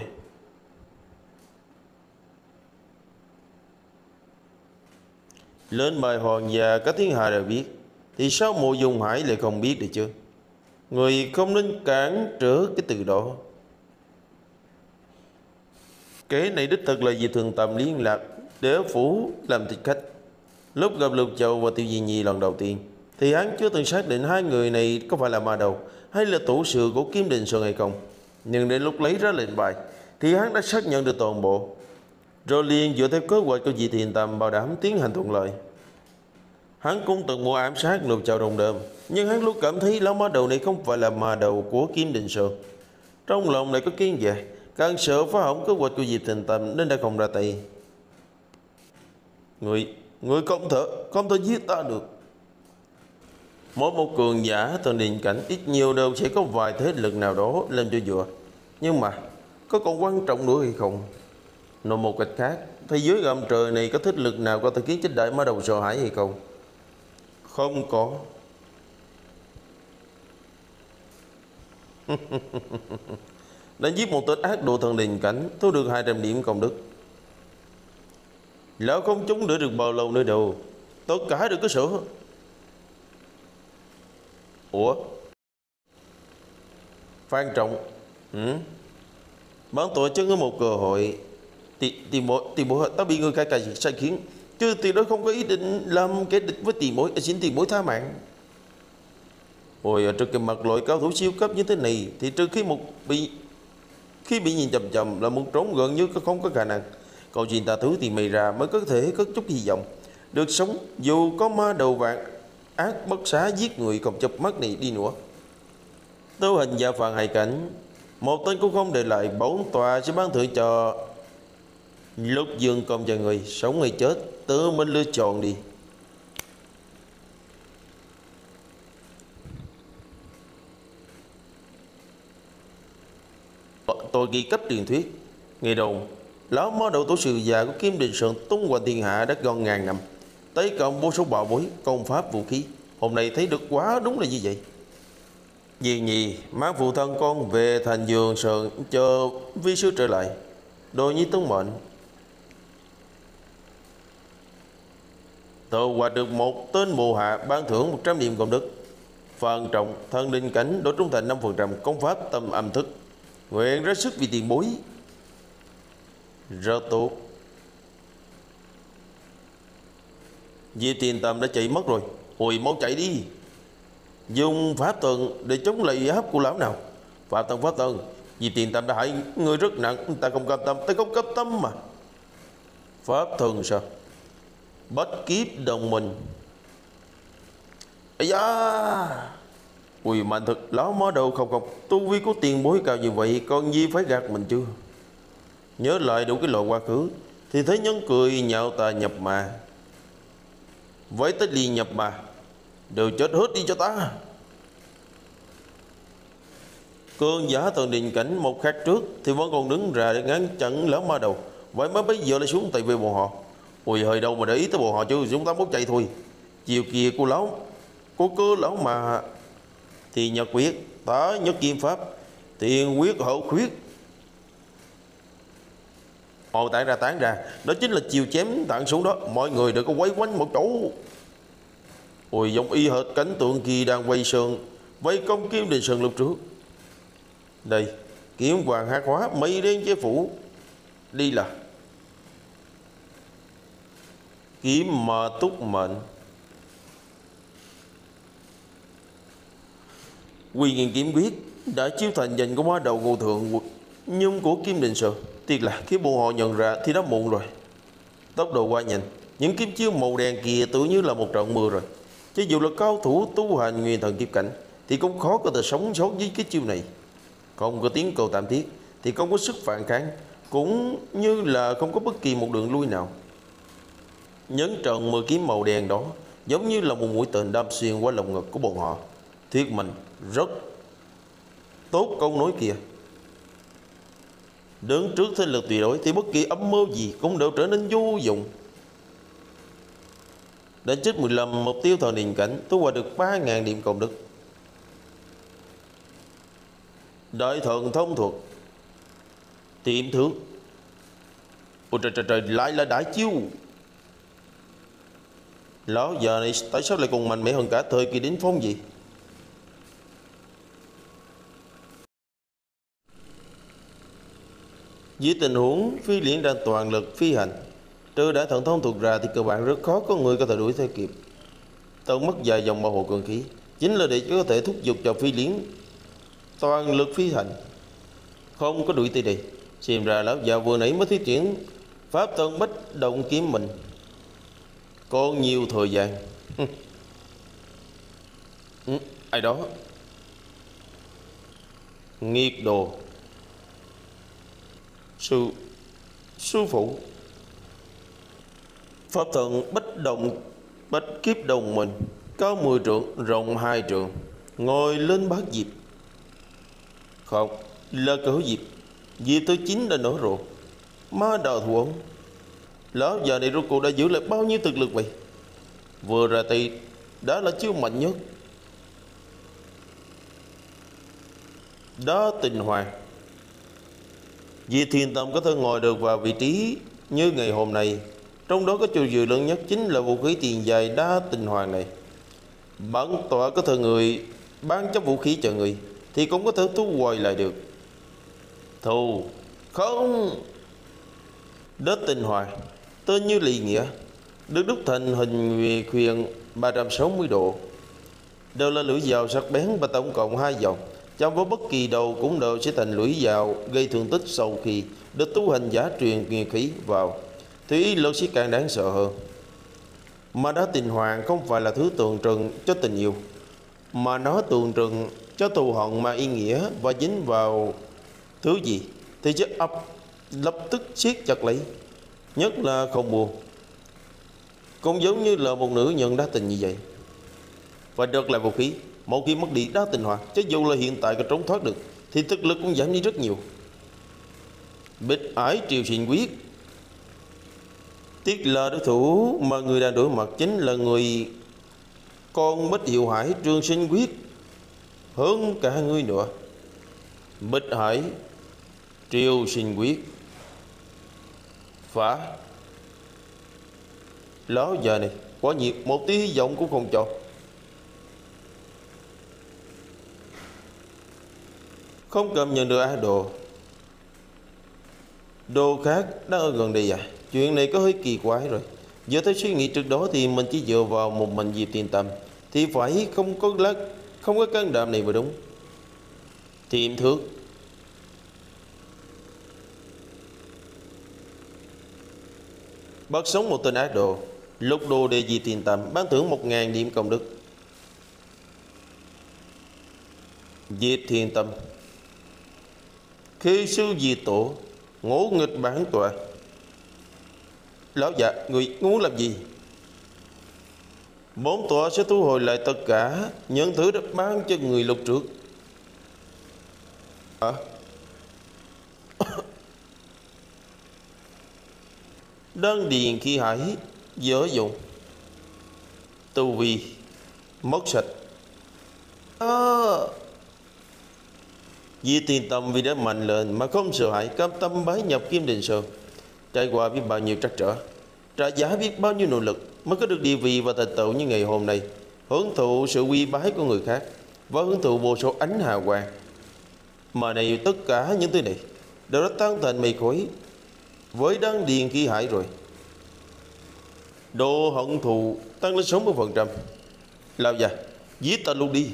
Lên bài hoàng già các thiên hạ đều biết, thì sao Mộ Dung Hải lại không biết được chứ? Người không nên cản trở cái từ đó. Kế này đích thực là vì thường tầm liên lạc để phủ làm thịt khách. Lúc gặp Lục Châu và Tiêu Di Nhi lần đầu tiên thì hắn chưa từng xác định hai người này có phải là ma đầu hay là tủ sự của Kim Đình Sơn hay không. Nhưng đến lúc lấy ra lệnh bài thì hắn đã xác nhận được toàn bộ rồi, liền dựa theo kế hoạch của vị thiền tầm bảo đảm tiến hành thuận lợi. Hắn cũng từng mua ám sát Lục Châu đồng đơm, nhưng hắn luôn cảm thấy lão ma đầu này không phải là ma đầu của Kim Đình Sơn. Trong lòng này có kiên dè, càng sợ phá hỏng kế hoạch của vị thiền tầm nên đã không ra tay. Người, người không thể, không thể giết ta được. Mỗi một cường giả thần điện cảnh ít nhiều đều sẽ có vài thế lực nào đó lên cho dựa. Nhưng mà có còn quan trọng nữa hay không? Nói một cách khác, thế giới gầm trời này có thế lực nào có thể khiến chết đại ma đầu sợ hãi hay không? Không có. Đã giết một tên ác độ thần đình cảnh, thu được hai trăm điểm công đức. Lão không chúng đỡ được bao lâu nữa đâu, tất cả được cái sữa. Ủa Phan Trọng, ừ? Bản tội chứ có một cơ hội. Tì mỗi tì mỗi ta bị người cai cài sai khiến, chứ tì đó không có ý định làm kẻ địch với tì mỗi. Xin tì mỗi tha mạng. Ôi, ở trước cái mặt loại cao thủ siêu cấp như thế này thì trừ khi một bị khi bị nhìn chầm chầm là muốn trốn gần như không có khả năng. Còn chuyện ta thứ thì mày ra mới có thể có chút hy vọng được sống, dù có ma đầu vạn ác bất xá giết người còn chụp mắt này đi nữa. Tố hình giả phàm hại cảnh, một tên cũng không để lại, bổn tòa sẽ ban thưởng cho Lục Dương công cho người sống hay chết tự mình lựa chọn đi. Tôi ghi cấp truyền thuyết ngày đầu lão mó đầu tổ sư già của Kim Đình Sơn tung hoành thiên hạ đã gần ngàn năm, tới cộng vô số bảo bối, công pháp, vũ khí. Hôm nay thấy được quá đúng là như vậy. Vì nhì má phụ thân con về thành Dương Sơn chờ vi sư trở lại. Đồ nhi tuân mệnh. Tôi hoạch được một tên mù hạ, ban thưởng một trăm điểm công đức. Phần trọng thân linh cảnh, đối trung thành năm phần trăm, công pháp tâm âm thức. Nguyện ra sức vì tiền bối. Rất tốt. Vì tiền tâm đã chạy mất rồi, hồi máu chạy đi. Dùng pháp tần để chống lại hấp của lão nào. Pháp tần, pháp tần. Vì tiền tâm đã hại người rất nặng, ta không cam tâm, ta không cam tâm mà. Pháp thần sao? Bất kiếp đồng mình. Ây da. Ui mạnh thực lão mó đầu không không. Tu vi của tiền bối cao như vậy, con gì phải gạt mình chưa? Nhớ lại đủ cái loại quá khứ thì thấy nhân cười nhạo ta nhập mà. Với tới liền nhập mà, đều chết hết đi cho ta. Cương giả thần đình cảnh một khắc trước thì vẫn còn đứng ra để ngăn chặn lão ma đầu, vậy mới bây giờ lại xuống tay về bọn họ. Ui hơi đâu mà để ý tới bọn họ chứ, chúng ta muốn chạy thôi. Chiều kia cô lão cô cứ lão mà thì nhật quyết tá nhất kim pháp tiền quyết hậu quyết họ tản ra tán ra. Đó chính là chiều chém tặng xuống đó, mọi người đừng có quấy quánh một chỗ. Ôi giống y hệt cảnh tượng kỳ đang quay sườn vây công Kim Đình Sơn lúc trước. Đây kiếm hoàng hát hóa mây đen chế phủ đi là kiếm mà túc mệnh. Quy Nghiền kiếm quyết đã chiêu thành danh của hóa đầu ngô thượng, nhưng của Kim Đình Sơn tiếc là khi bộ họ nhận ra thì đã muộn rồi. Tốc độ qua nhìn, những kiếm chiêu màu đen kia tự như là một trận mưa rồi. Chứ dù là cao thủ tu hành nguyên thần kiếp cảnh thì cũng khó có thể sống sót với cái chiêu này. Không có tiếng cầu tạm thiết thì không có sức phản kháng, cũng như là không có bất kỳ một đường lui nào. Nhấn trận mưa kiếm màu đen đó giống như là một mũi tên đâm xuyên qua lồng ngực của bọn họ. Thuyết mình rất tốt câu nói kia. Đứng trước thế lực tuyệt đối thì bất kỳ âm mưu gì cũng đều trở nên vô dụng. Đã chết mười lăm mục tiêu thần niệm cảnh, thu hoạch được ba nghìn điểm công đức. Đại thần thông thuật tiệm thước. Ôi trời trời trời, lại là đại chiêu. Lão giờ này tại sao lại còn mạnh mẽ hơn cả thời kỳ đến phong gì? Dưới tình huống phi liễn ra toàn lực phi hành, trừ đã thần thông thuộc ra thì cơ bản rất khó có người có thể đuổi theo kịp. Tận mất vài dòng bảo hộ cường khí chính là để có thể thúc giục cho phi liễn toàn lực phi hành, không có đuổi tới đây. Xem ra lão già vừa nãy mới thi triển pháp tân bích động kiếm mình, còn nhiều thời gian. Ai đó nghiệt đồ. Sư sư phụ pháp thần bách động bách kiếp đồng mình, cao mười trượng, rộng hai trượng, ngồi lên bát diệp. Không là cỡ diệp, diệp tới chín đã nổ rồi. Ma đào thủ ống lão giờ này rốt cuộc đã giữ lại bao nhiêu thực lực vậy? Vừa ra tay đã là chiêu mạnh nhất. đó tình hoàng. Vì thiền tâm có thể ngồi được vào vị trí như ngày hôm nay, trong đó có chiều dư lớn nhất chính là vũ khí tiền dài đá tình hoàng này. Bản tọa có thể người bán chấp vũ khí cho người thì cũng có thể thu hồi lại được. Thù không đá tình hoàng tên như lì nghĩa, được đúc thành hình khuyên ba trăm sáu mươi độ, đều là lưỡi dao sắc bén và tổng cộng hai dòng. Trong với bất kỳ đầu cũng đều sẽ thành lưỡi dao gây thương tích sau khi được tu hành giả truyền nguyên khí vào thì lực sẽ càng đáng sợ hơn. Mà đá tình hoàng không phải là thứ tượng trưng cho tình yêu, mà nó tượng trưng cho thù hận mà ý nghĩa, và dính vào thứ gì thì chất ấp lập tức siết chặt lấy, nhất là không buồn. Cũng giống như là một nữ nhân đá tình như vậy. Và được lại vũ khí, một khi mất đi đá tình hoàng, cho dù là hiện tại có trốn thoát được thì thực lực cũng giảm đi rất nhiều. Bích ải triều sinh quyết, tiếc là đối thủ mà người đang đối mặt chính là người con Bích Hiệu Hải Trương Sinh Quyết hơn cả người nữa. Bích Hải Triều Sinh Quyết phá ló giờ này quá nhiệt, một tí hy vọng cũng không cho. Không cảm nhận được ác đồ đồ khác đang ở gần đây à. Chuyện này có hơi kỳ quái rồi. Dựa theo suy nghĩ trước đó thì mình chỉ dựa vào một mình Diệp Thiện Tâm thì phải không có lắc, không có can đảm này mới đúng. Thiện thước bắt sống một tên ác đồ, lục đồ để Diệp Thiện Tâm, ban thưởng một nghìn điểm công đức. Diệp Thiện Tâm khi sư diệt tổ ngỗ nghịch bản tọa. Lão già, người muốn làm gì? Bốn tọa sẽ thu hồi lại tất cả những thứ đã bán cho người lúc trước. Hả? Đơn điền khi hãy dở dụng tu vi mất sạch. À, Diệp Thiện Tâm vì đã mạnh lên mà không sợ hãi, cam tâm bái nhập Kim Đình Sơn. Trải qua biết bao nhiêu trắc trở, trả giá biết bao nhiêu nỗ lực mới có được địa vị và thành tựu như ngày hôm nay, hưởng thụ sự uy bái của người khác và hưởng thụ vô số ánh hào quang. Mà này tất cả những thứ này đều đã tan thành mây khói với đăng điền kỳ hải rồi. Đồ hận thù tăng lên sáu mươi phần trăm. Lão già, giết ta luôn đi.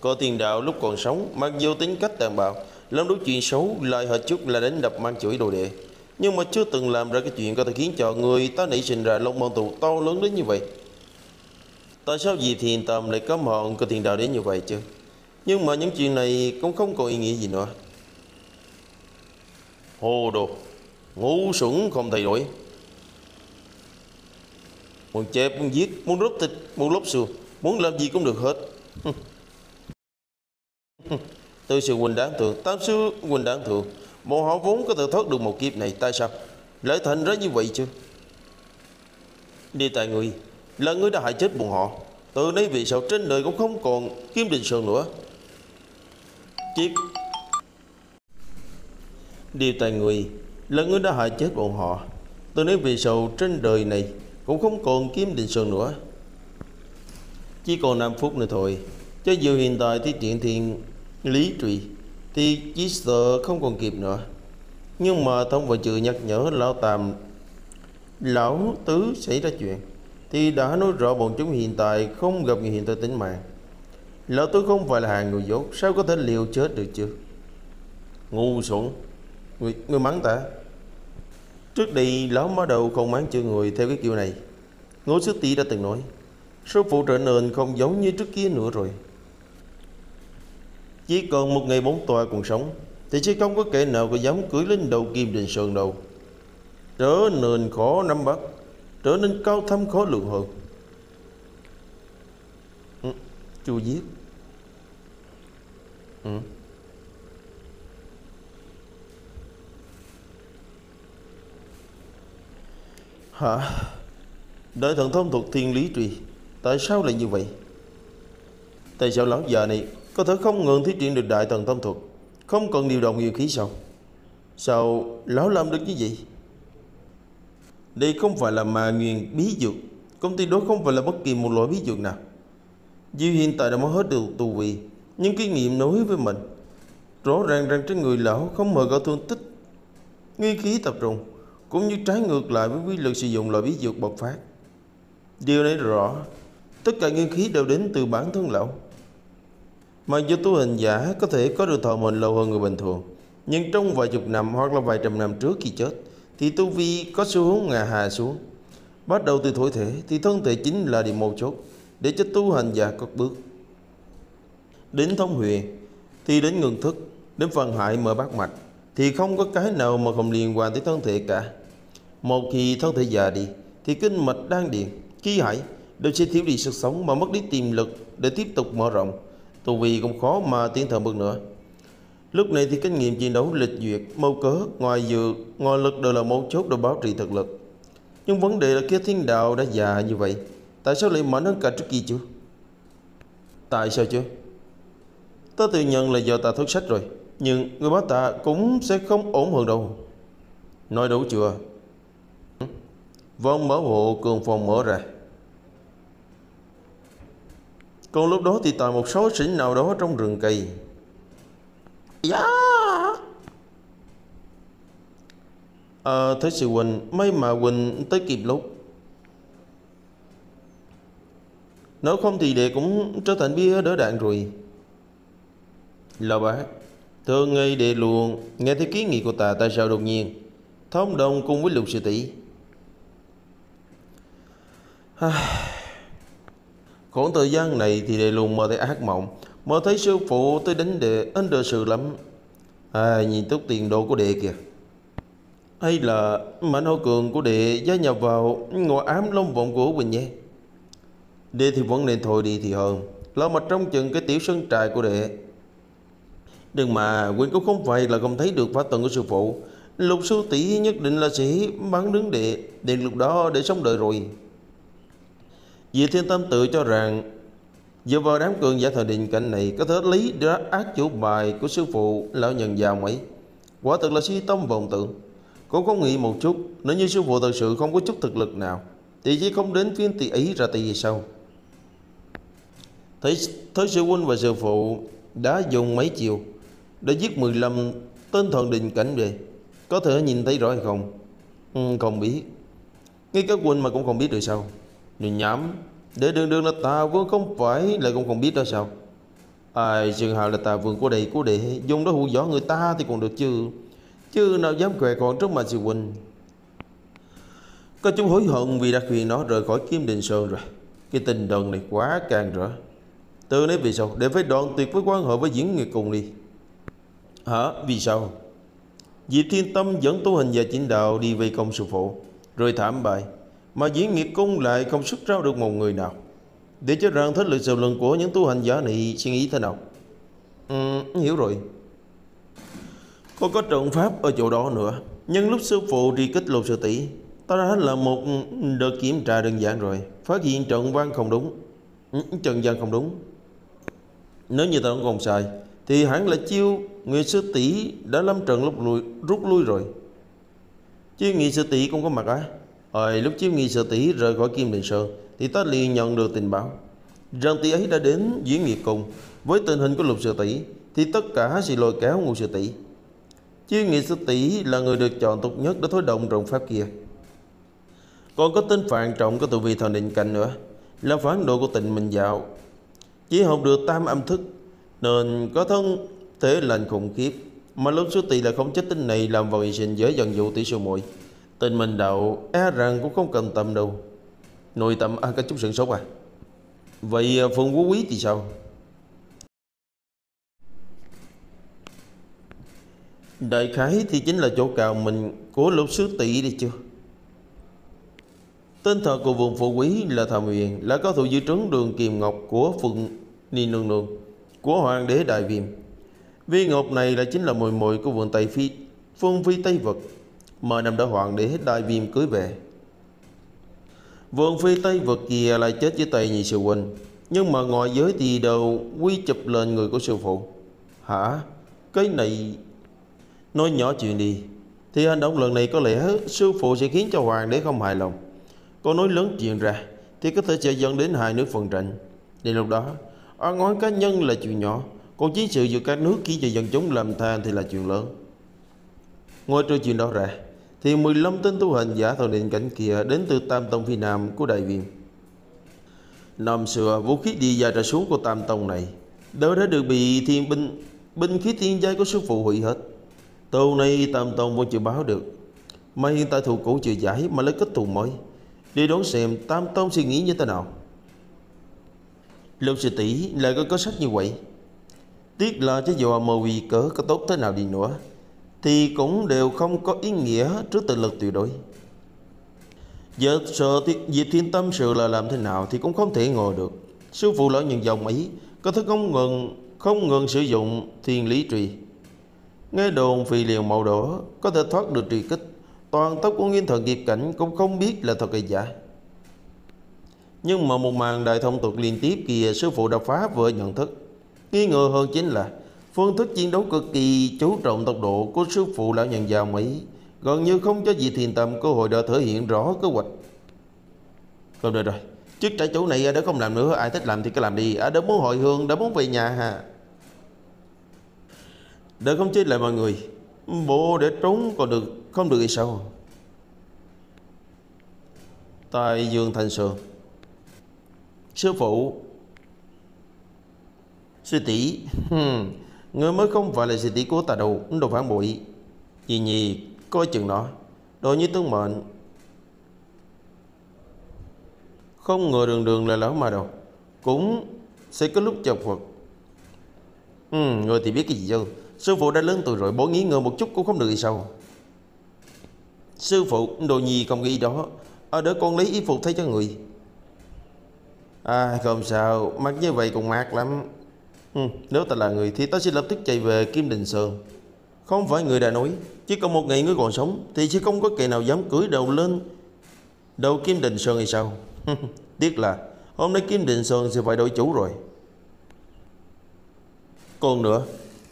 Có tiền đạo lúc còn sống mặc dù tính cách tàn bạo, làm đối chuyện xấu, lời hệt chút là đánh đập mang chửi đồ đệ, nhưng mà chưa từng làm ra cái chuyện có thể khiến cho người ta nảy sinh ra lòng mong tù to lớn đến như vậy. Tại sao Diệp Thiện Tâm lại cấm hận của tiền đạo đến như vậy chứ? Nhưng mà những chuyện này cũng không còn ý nghĩa gì nữa. Hồ đồ, ngu xuẩn không thay đổi. Muốn chép, muốn giết, muốn rút thịt, muốn lóc xương, muốn làm gì cũng được hết. Từ sự huynh đáng thường, tám sư huynh đáng thường, bọn họ vốn có thể thoát được một kiếp này, tại sao lại thành ra như vậy chứ? Đi tại người, là người đã hại chết bọn họ. Từ nay vì sao trên đời cũng không còn Kim Đình Sơn nữa. Chiếc Điều tại người, là người đã hại chết bọn họ. Từ nay vì sao trên đời này cũng không còn Kim Đình Sơn nữa. Chỉ còn năm phút nữa thôi. Cho dù hiện tại thì chuyện thiện lý trụy thì chỉ sợ không còn kịp nữa. Nhưng mà thông và chữ nhắc nhở lão Tam, lão Tứ xảy ra chuyện thì đã nói rõ bọn chúng hiện tại không gặp người hiện tại tính mạng. Lão Tứ không phải là hàng người dốt, sao có thể liều chết được chứ? Ngu xuẩn, người, người mắng ta. Trước đây lão mới đầu không mắng chữ người theo cái kiểu này. Ngô Sư Tỷ đã từng nói số phụ trở nên không giống như trước kia nữa rồi. Chỉ còn một ngày bốn tòa còn sống thì chứ không có kẻ nào có dám cưỡi lên đầu Kim Đình Sơn đâu. Trở nên khó nắm bắt, trở nên cao thâm khó lường hơn. Ừ, chu giết ừ. Hả? Đợi thần thông thuật thiên lý trì, tại sao lại như vậy? Tại sao lão già này Có thể không ngừng thí triển được đại tần tâm thuật, không cần điều động nhiều khí sau. Sao lão làm được như vậy? Đây không phải là mà nguyên bí dược. Công ty đó không phải là bất kỳ một loại bí dược nào. Diêu hiện tại đã mới hết được tu vị, nhưng kinh nghiệm nói với mình rõ ràng rằng trên người lão không hề có thương tích. Nghi khí tập trung cũng như trái ngược lại với quy luật sử dụng loại bí dược bộc phát. Điều này rõ, tất cả nguyên khí đều đến từ bản thân lão. Mà do tu hành giả có thể có được thọ mệnh lâu hơn người bình thường, nhưng trong vài chục năm hoặc là vài trăm năm trước khi chết thì tu vi có xu hướng ngà hà xuống. Bắt đầu từ thổi thể thì thân thể chính là điểm mấu chốt để cho tu hành giả cất bước đến thông huyền, thì đến ngừng thức, đến phần hại mở bát mạch, thì không có cái nào mà không liên quan tới thân thể cả. Một khi thân thể già đi thì kinh mạch, đan điền, khí hải đều sẽ thiếu đi sức sống mà mất đi tiềm lực để tiếp tục mở rộng. Tu vi cũng khó mà tiến thần bước nữa. Lúc này thì kinh nghiệm chiến đấu, lịch duyệt, mâu cớ, ngoài dược, ngoài lực đều là mấu chốt để bảo trì thực lực. Nhưng vấn đề là kia thiên đạo đã già như vậy, tại sao lại mạnh hơn cả trước kia chứ? Tại sao chứ? Ta tự nhận là giờ ta thất sách rồi, nhưng người bá ta cũng sẽ không ổn hơn đâu. Nói đủ chưa? Vòng bảo hộ cường phòng mở ra. Còn lúc đó thì tại một số sĩ nào đó trong rừng cây. Dạ. À, thế sư Quỳnh, may mà Quỳnh tới kịp lúc. Nếu không thì đệ cũng trở thành bia đỡ đạn rồi. Lão bá, thưa ngài đệ luôn, nghe thấy kiến nghị của ta tại sao đột nhiên thông đồng cùng với Lục sư tỷ? À, khoảng thời gian này thì đệ luôn mơ thấy ác mộng, mơ thấy sư phụ tới đánh đệ, anh đệ sự lắm. À, nhìn tốt tiền đồ của đệ kìa. Hay là mạnh hậu cường của đệ gia nhập vào ngõ ám long vọng của Bình nhé. Đệ thì vẫn nên thôi đi thì hơn, lo mà trong chừng cái tiểu sân trại của đệ. Nhưng mà Quỳnh cũng không phải là không thấy được phá tận của sư phụ. Lục sư tỷ nhất định là sẽ bắn đứng đệ, đến lúc đó để sống đợi rồi. Diệp Thiên Tâm tự cho rằng dựa vào đám cường giả thời định cảnh này có thể lý ra ác chủ bài của sư phụ lão nhân già mấy. Quả thực là si tâm vọng tưởng. Cũng có nghĩ một chút, nếu như sư phụ thật sự không có chút thực lực nào thì chỉ không đến phiên tỷ ý ra tỷ gì sau. Thấy, thấy sư huynh và sư phụ đã dùng mấy chiều để giết mười lăm tên thần định cảnh về, có thể nhìn thấy rõ hay không? Ừ, không biết. Ngay các huynh mà cũng không biết được sao? Đừng nhắm, để đường đường là tà vương không phải lại cũng không biết đó sao? Ai trường hào là tà vương của đệ của đệ, dùng đó hù dọa người ta thì còn được chứ, chứ nào dám khỏe còn trước mặt sư huynh. Có chúng hối hận vì đã khuyên nó rời khỏi Kim Đình Sơn rồi. Cái tình đần này quá càng rỡ. Từ nãy vì sao để phải đoạn tuyệt với quan hệ với Diễn Nguyệt cùng đi? Hả? Vì sao? Diệp Thiên Tâm dẫn tu hành và chính đạo đi về công sư phụ, rồi thảm bại. Mà Diễn Nguyệt cung lại không xuất ra được một người nào để cho rằng thế lực sau lưng của những tu hành giả này suy nghĩ thế nào. Ừ, hiểu rồi. Còn có trận pháp ở chỗ đó nữa. Nhưng lúc sư phụ đi kích Lục sư tỷ, ta đã là một đợt kiểm tra đơn giản rồi, phát hiện trận văn không đúng. Trần gian không đúng. Nếu như ta không còn sai thì hẳn là chiêu Nguyệt sư tỷ đã lâm trận lúc lui, rút lui rồi. Chiêu Nguyệt sư tỷ cũng có mặt á. Rồi lúc chiêu Nguyệt sư tỷ rời khỏi Kim Đình Sơn thì ta liền nhận được tình báo rằng tỷ ấy đã đến Diễn Nghiệp cùng. Với tình hình của Lục sư tỷ thì tất cả sẽ lôi kéo Ngô sư tỷ. Chiêu Nguyệt sư tỷ là người được chọn tốt nhất để thối động trận pháp kia. Còn có tên Phạn Trọng có tụ vị thần định cảnh nữa, là phản đồ của Tịnh Minh Dạo, chỉ học được tam âm thức nên có thân thể lành khủng khiếp. Mà lúc số tỷ là không chết tính này làm vào vệ sinh giới dần dụ tỷ sư muội. Tịnh Minh Đạo e rằng cũng không cần tâm đâu. Nội tâm ăn à, cái chút sửng sốt à. Vậy Phượng Phú Quý thì sao? Đại khái thì chính là chỗ cào mình của lục sư tỷ đi chưa? Tên thật của Vương Phú Quý là Thẩm Uyên, là cao thủ dưới trướng Đường Kiềm Ngọc của Phượng Ni Nương Nương của Hoàng đế Đại Viêm. Viên Ngọc này là chính là mồi mồi của Vương Tây Phi, Phương Phi Tây Vực mà năm đó Hoàng đế Đại Viêm cưới về. Vương Phi Tây Vực kia lại chết dưới tay nhị sư huynh, nhưng mà ngoại giới thì đều quy chụp lên người của sư phụ. Hả? Cái này nói nhỏ chuyện đi. Thì hành động lần này có lẽ sư phụ sẽ khiến cho hoàng đế không hài lòng. Cô nói lớn chuyện ra thì có thể sẽ dẫn đến hai nước phân tranh. Đến lúc đó, oan oán cá nhân là chuyện nhỏ, còn chiến sự giữa các nước khiến cho dân chúng làm than thì là chuyện lớn. Ngoài trừ chuyện đó ra, thì mười lăm tên tu hành giả thọ định cảnh kia đến từ Tam Tông phía Nam của Đại Viêm. Năm xưa, vũ khí đi dài ra xuống của Tam Tông này đều đã được bị thiên binh, binh khí thiên giai của sư phụ hủy hết. Từ nay Tam Tông vẫn chưa báo được, mà hiện tại thủ cũ chưa giải mà lấy kết thù mới. Đi đón xem Tam Tông suy nghĩ như thế nào. Lục Sư Tỷ lại có có sách như vậy. Tiếc là chế dọa mờ quỳ cỡ có tốt thế nào đi nữa thì cũng đều không có ý nghĩa trước tự lực tuyệt đối. Giờ sợ Diệp Thiên tâm sự là làm thế nào thì cũng không thể ngồi được. Sư phụ lỡ những dòng ý, có thể không ngừng không ngừng sử dụng thiên lý trì. Nghe đồn phì liều màu đỏ có thể thoát được truy kích, toàn tốc của Nguyên Thần Nghiệp Cảnh cũng không biết là thật hay giả. Nhưng mà một màn đại thông tục liên tiếp kìa, sư phụ đã phá vỡ nhận thức. Nghi ngờ hơn chính là phương thức chiến đấu cực kỳ chú trọng tốc độ của sư phụ lão nhân già Mỹ, gần như không cho Diệp Thiên Tâm cơ hội đã thể hiện rõ kế hoạch. Không được rồi, chức trả chủ này đã không làm nữa, ai thích làm thì cứ làm đi, đã muốn hồi hương, đã muốn về nhà ha. Để không chết lại mọi người, bộ để trốn còn được không được thì sao? Tại Dương Thành Sườn, sư phụ. Sư tỷ, người mới không phải là sư tỷ của ta đâu, đồ phản bội. Dì nhì, coi chừng nó, đồ như tướng mệnh. Không ngờ đường đường là lão mà đâu, cũng sẽ có lúc chọc vật. Ừ, người thì biết cái gì chứ, sư phụ đã lớn tuổi rồi, bỏ nghĩ ngờ một chút cũng không được thì sao? Sư phụ, đồ nhì không nghĩ đó, ở đỡ con lấy y phục thay cho người. À, không sao, mặc như vậy cũng mát lắm. Ừ, nếu ta là người thì ta sẽ lập tức chạy về Kim Đình Sơn. Không phải người đã nói, chỉ còn một ngày ngươi còn sống thì sẽ không có kẻ nào dám cưỡi đầu lên đầu Kim Đình Sơn hay sao? Tiếc là hôm nay Kim Đình Sơn sẽ phải đổi chủ rồi. Còn nữa,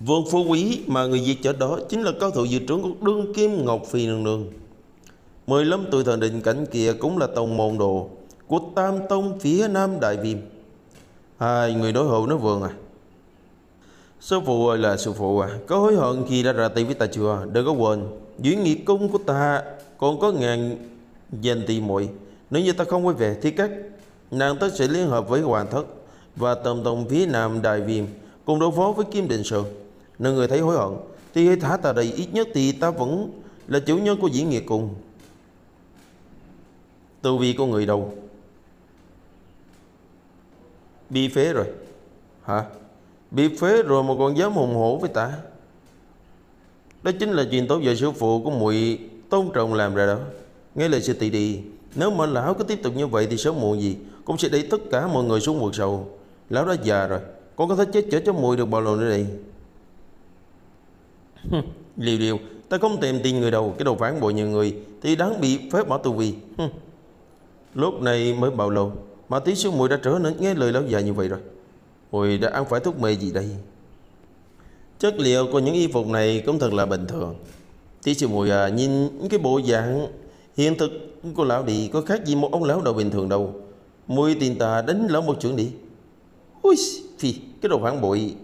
Vương Phú Quý mà người diệt chết đó chính là cao thủ dự trướng của đương kim Ngọc Phi Nương Nương. Mười lăm tuổi thần định cảnh kia cũng là tông môn đồ của Tam Tông phía Nam Đại Viêm. Hai người đối hậu nó vườn à. Sư phụ ơi là sư phụ à, có hối hận khi đã ra tay với ta chưa? Đừng có quên, dưới nghĩa cung của ta còn có ngàn danh tỷ muội. Nếu như ta không quay về thì các nàng tất sẽ liên hợp với Hoàng Thất và Tam Tông phía Nam Đại Viêm cùng đối phó với Kim Đình Sơn. Nếu người thấy hối hận thì hãy thả ta đây, ít nhất thì ta vẫn là chủ nhân của diễn nghĩa cung. Tư vi của người đâu? Bị phế rồi. Hả? Bị phế rồi mà còn dám hùng hổ với ta? Đó chính là chuyện tốt về sư phụ của muội tôn trọng làm ra đó. Nghe lời sư tỷ đi, nếu mà lão cứ tiếp tục như vậy thì sớm muộn gì cũng sẽ đẩy tất cả mọi người xuống vực sâu. Lão đã già rồi, con có thể chết chở cho muội được bao lâu nữa đây? Liều liều, ta không tìm tin người đâu, cái đồ phản bội nhiều người thì đáng bị phép bỏ tù vì. Lúc này mới bao lâu mà tí sư muội đã trở nên nghe lời lão già như vậy rồi? Ôi, đã ăn phải thuốc mê gì đây? Chất liệu của những y phục này cũng thật là bình thường. Tí sư muội à, nhìn cái bộ dạng hiện thực của lão đi, có khác gì một ông lão đâu bình thường đâu. Muội tiền tà đánh lão một chưởng đi. Ui, phì, cái đồ phản bội.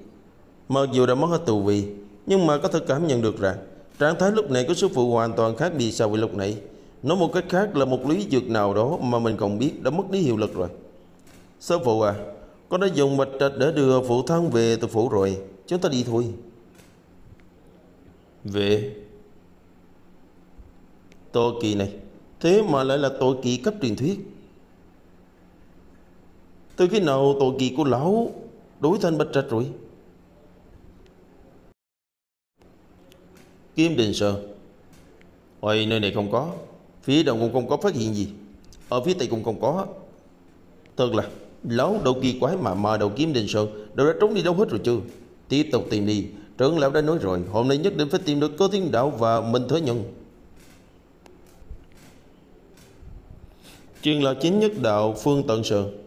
Mặc dù đã mất hết tù vị, nhưng mà có thể cảm nhận được rằng trạng thái lúc này của sư phụ hoàn toàn khác biệt so với lúc nãy. Nói một cách khác là một lý dược nào đó mà mình còn biết đã mất đi hiệu lực rồi. Sư phụ à, con đã dùng bạch trạch để đưa phụ thân về từ phủ rồi, chúng ta đi thôi. Về Tô Kỳ này, thế mà lại là Tô Kỳ cấp truyền thuyết. Từ khi nào Tô Kỳ của lão đối thành bạch trạch rồi? Kim Đình Sơn. Ôi, nơi này không có, phía đông cũng không có phát hiện gì, ở phía tây cũng không có. Thật là lão đầu kỳ quái mà mà đầu Kim Đình Sơn đâu đã trốn đi đâu hết rồi chứ? Tiếp tục tìm đi, trưởng lão đã nói rồi, hôm nay nhất định phải tìm được Cơ Thiên Đạo và Minh Thế Nhân. Chuyên lão chính nhất đạo Phương Tận Sơn.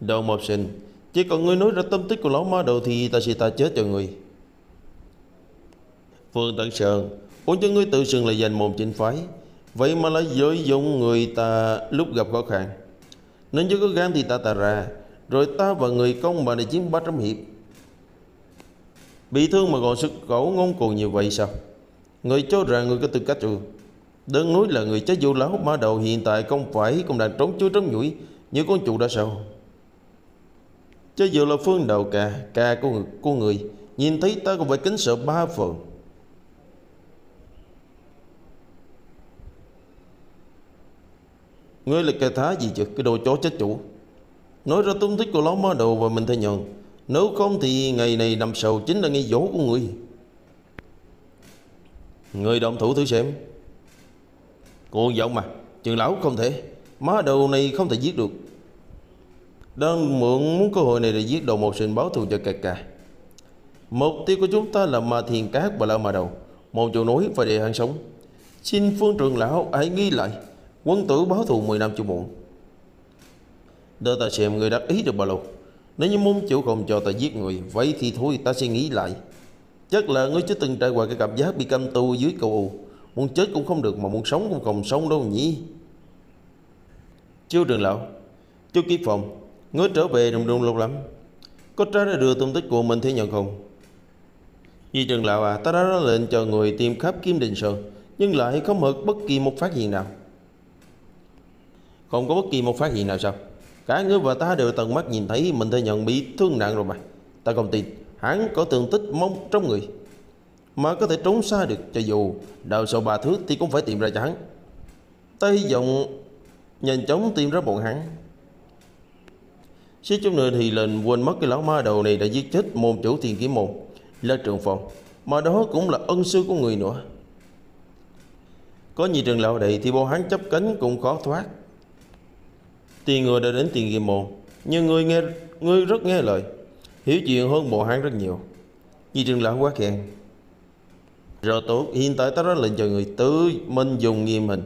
Đầu một sinh Chỉ cần ngươi nói ra tâm tích của lão ma đầu thì ta sẽ ta chết cho ngươi. Phương Tấn Sơn, vốn cho ngươi tự xưng là danh môn chính phái, vậy mà lại dối dụng người ta lúc gặp khó khăn. Nên cho có gan thì ta ta ra, rồi ta và người công mà để chiến ba trăm hiệp. Bị thương mà còn sức cẩu ngôn cuồng như vậy sao? Người cho rằng người có tư cách ư? Đừng nói là người trái vô lão ma đầu hiện tại không phải cũng đang trốn chứa trống nhủi như con chuột đã sao? Chứ dù là Phương Đầu Ca, ca của người, của người nhìn thấy ta cũng phải kính sợ ba phần. Ngươi là cái thá gì chứ? Cái đồ chó chết chủ. Nói ra tung tích của lão ma đầu và mình thay nhận. Nếu không thì ngày này nằm sầu chính là ngay dỗ của ngươi. Ngươi động thủ thử xem. Cô giọng mà, trường lão không thể. Má đầu này không thể giết được. Đang mượn muốn cơ hội này để giết đầu một sinh báo thù cho cà cà. Mục tiêu của chúng ta là Ma Thiền Cát và lão ma đầu. Một chỗ nối và để hắn sống. Xin Phương trường lão hãy nghĩ lại. Quân tử báo thù mười năm chưa muộn. Đợi ta xem người đắc ý được bao lâu. Nếu như muốn chịu không cho ta giết người, vậy thì thôi ta sẽ nghĩ lại. Chắc là ngươi chưa từng trải qua cái cảm giác bị căm tu dưới cầu u. Muốn chết cũng không được mà muốn sống cũng không sống đâu nhỉ. Chú trường lão, chú Kiếp Phòng, ngươi trở về đùng đùng lâu lắm. Có trái đã đưa tung tích của mình thế nhận không? Vì trường lão à, ta đã ra lệnh cho người tìm khắp Kim Đình Sơn, nhưng lại không hợp bất kỳ một phát hiện nào. Không có bất kỳ một phát hiện nào sao? Cả ngươi và ta đều tận mắt nhìn thấy mình thấy nhận bị thương nặng rồi mà. Ta không tin hắn có thương tích mong trong người mà có thể trốn xa được. Cho dù đào sâu ba thước thì cũng phải tìm ra cho hắn. Ta hy vọng nhanh chóng tìm ra bọn hắn. Xíu chút nữa thì lệnh quên mất cái lão ma đầu này đã giết chết môn chủ Thiên Kiếm môn là Trường Phòng, mà đó cũng là ân sư của người nữa. Có nhiều trường lão đầy thì bọn hắn chấp cánh cũng khó thoát. Tiền người đã đến Tiền Kiếm môn, nhưng người nghe người rất nghe lời, hiểu chuyện hơn bộ hán rất nhiều. Vì trường lão quá khen. Rồi tốt, hiện tại ta ra lệnh cho người tự mình dùng nghiêm hình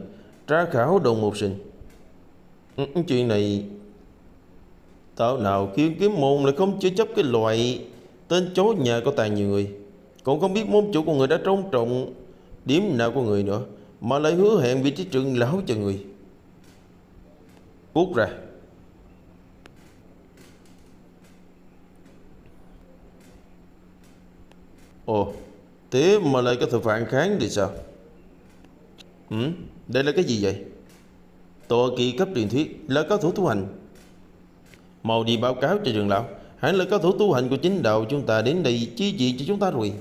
tra khảo đồn một sinh. Ừ, chuyện này tạo nào kiếm kiếm môn lại không chứa chấp cái loại tên chó nhà có tàn nhiều người, cũng không biết môn chủ của người đã trông trọng điểm nào của người nữa, mà lại hứa hẹn vị trí trường lão cho người. Cút ra. Ồ, thế mà lại có thể phản kháng thì sao? Ừ, đây là cái gì vậy? Tọa kỳ cấp truyền thuyết là cao thủ tu hành. Mau đi báo cáo cho trường lão, hắn là cao thủ tu hành của chính đạo chúng ta đến đây chi viện cho chúng ta rồi.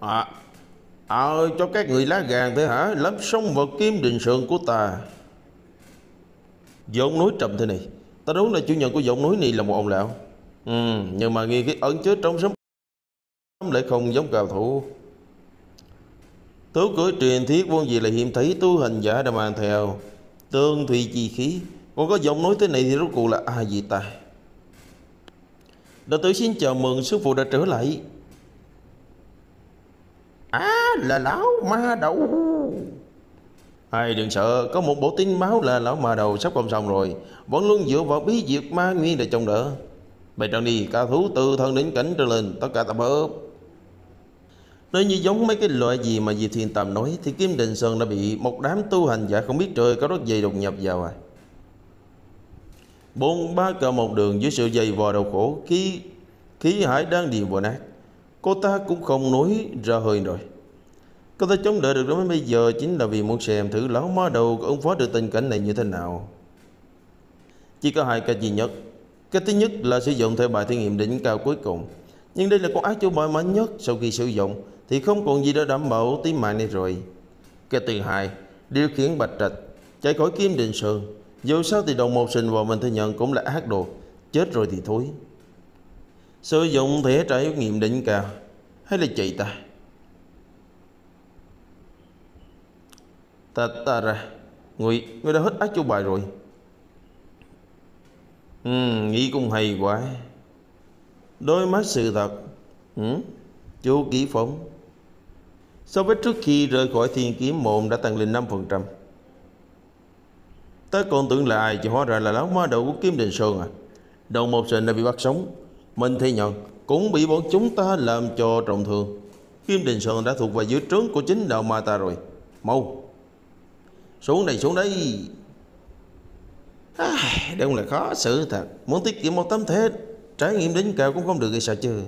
À, à, cho các người lá gàng thế hả? Lắm sông vào Kim Đình Sơn của ta. Giọng nói trầm thế này, ta đúng là chủ nhân của giọng nói này là một ông lão. Ừ, nhưng mà nghe cái ẩn chứa trong sấm lại không giống cao thủ. Tố cửa truyền thiết vốn gì là hiểm thấy tu hành giả đã mang theo tương thủy chi khí. Còn có giọng nói thế này thì rốt cuộc là ai gì ta? Đệ tử xin chào mừng sư phụ đã trở lại. À, là lão ma đầu. Ai đừng sợ, có một bộ tin báo là lão ma đầu sắp không xong rồi, vẫn luôn dựa vào bí diệt ma nguyên để trông đỡ. Bày trận đi, cao thủ từ thân đến cảnh trở lên tất cả tập hợp. Nếu như giống mấy cái loại gì mà Diệp Thiên Tầm nói thì Kim Đình Sơn đã bị một đám tu hành giả không biết trời có rất dày đột nhập vào à. Bốn ba cờ một đường dưới sự dày vò đầu khổ, khí khí hải đang điền vò nát. Cô ta cũng không nói ra hơi rồi. Cô ta chống đỡ được đến bây giờ chính là vì muốn xem thử lão ma đầu ứng phó được tình cảnh này như thế nào. Chỉ có hai cách duy nhất. Cái thứ nhất là sử dụng theo bài thí nghiệm đỉnh cao cuối cùng. Nhưng đây là con ác chủ bài mạnh nhất, sau khi sử dụng thì không còn gì để đảm bảo tính mạng này rồi. Cái thứ hai, điều khiển Bạch Trạch chạy khỏi Kim Đình Sơn. Dù sao thì đồng một sinh và mình thừa nhận cũng là ác đồ. Chết rồi thì thôi. Sử dụng thể trải nghiệm định cao hay là chị ta? Ta ta ra. Người, người đã hết ác chủ bài rồi. Ừ, nghĩ cũng hay quá. Đôi mắt sự thật. Ừ, chú Kỹ Phóng so với trước khi rời khỏi Thiên Kiếm môn đã tăng lên năm phần trăm. Tớ còn tưởng là ai, chỉ hóa ra là lão ma đầu của Kim Đình Sơn à. Đầu một sền đã bị bắt sống, Minh Thi Nhận cũng bị bọn chúng ta làm cho trọng thương. Kim Đình Sơn đã thuộc vào dưới trướng của chính đạo ma ta rồi. Mau xuống đây, xuống đây. À, đây là khó xử thật. Muốn tiết kiệm một tấm thế, trải nghiệm đến cao cũng không được gây sợ chứ.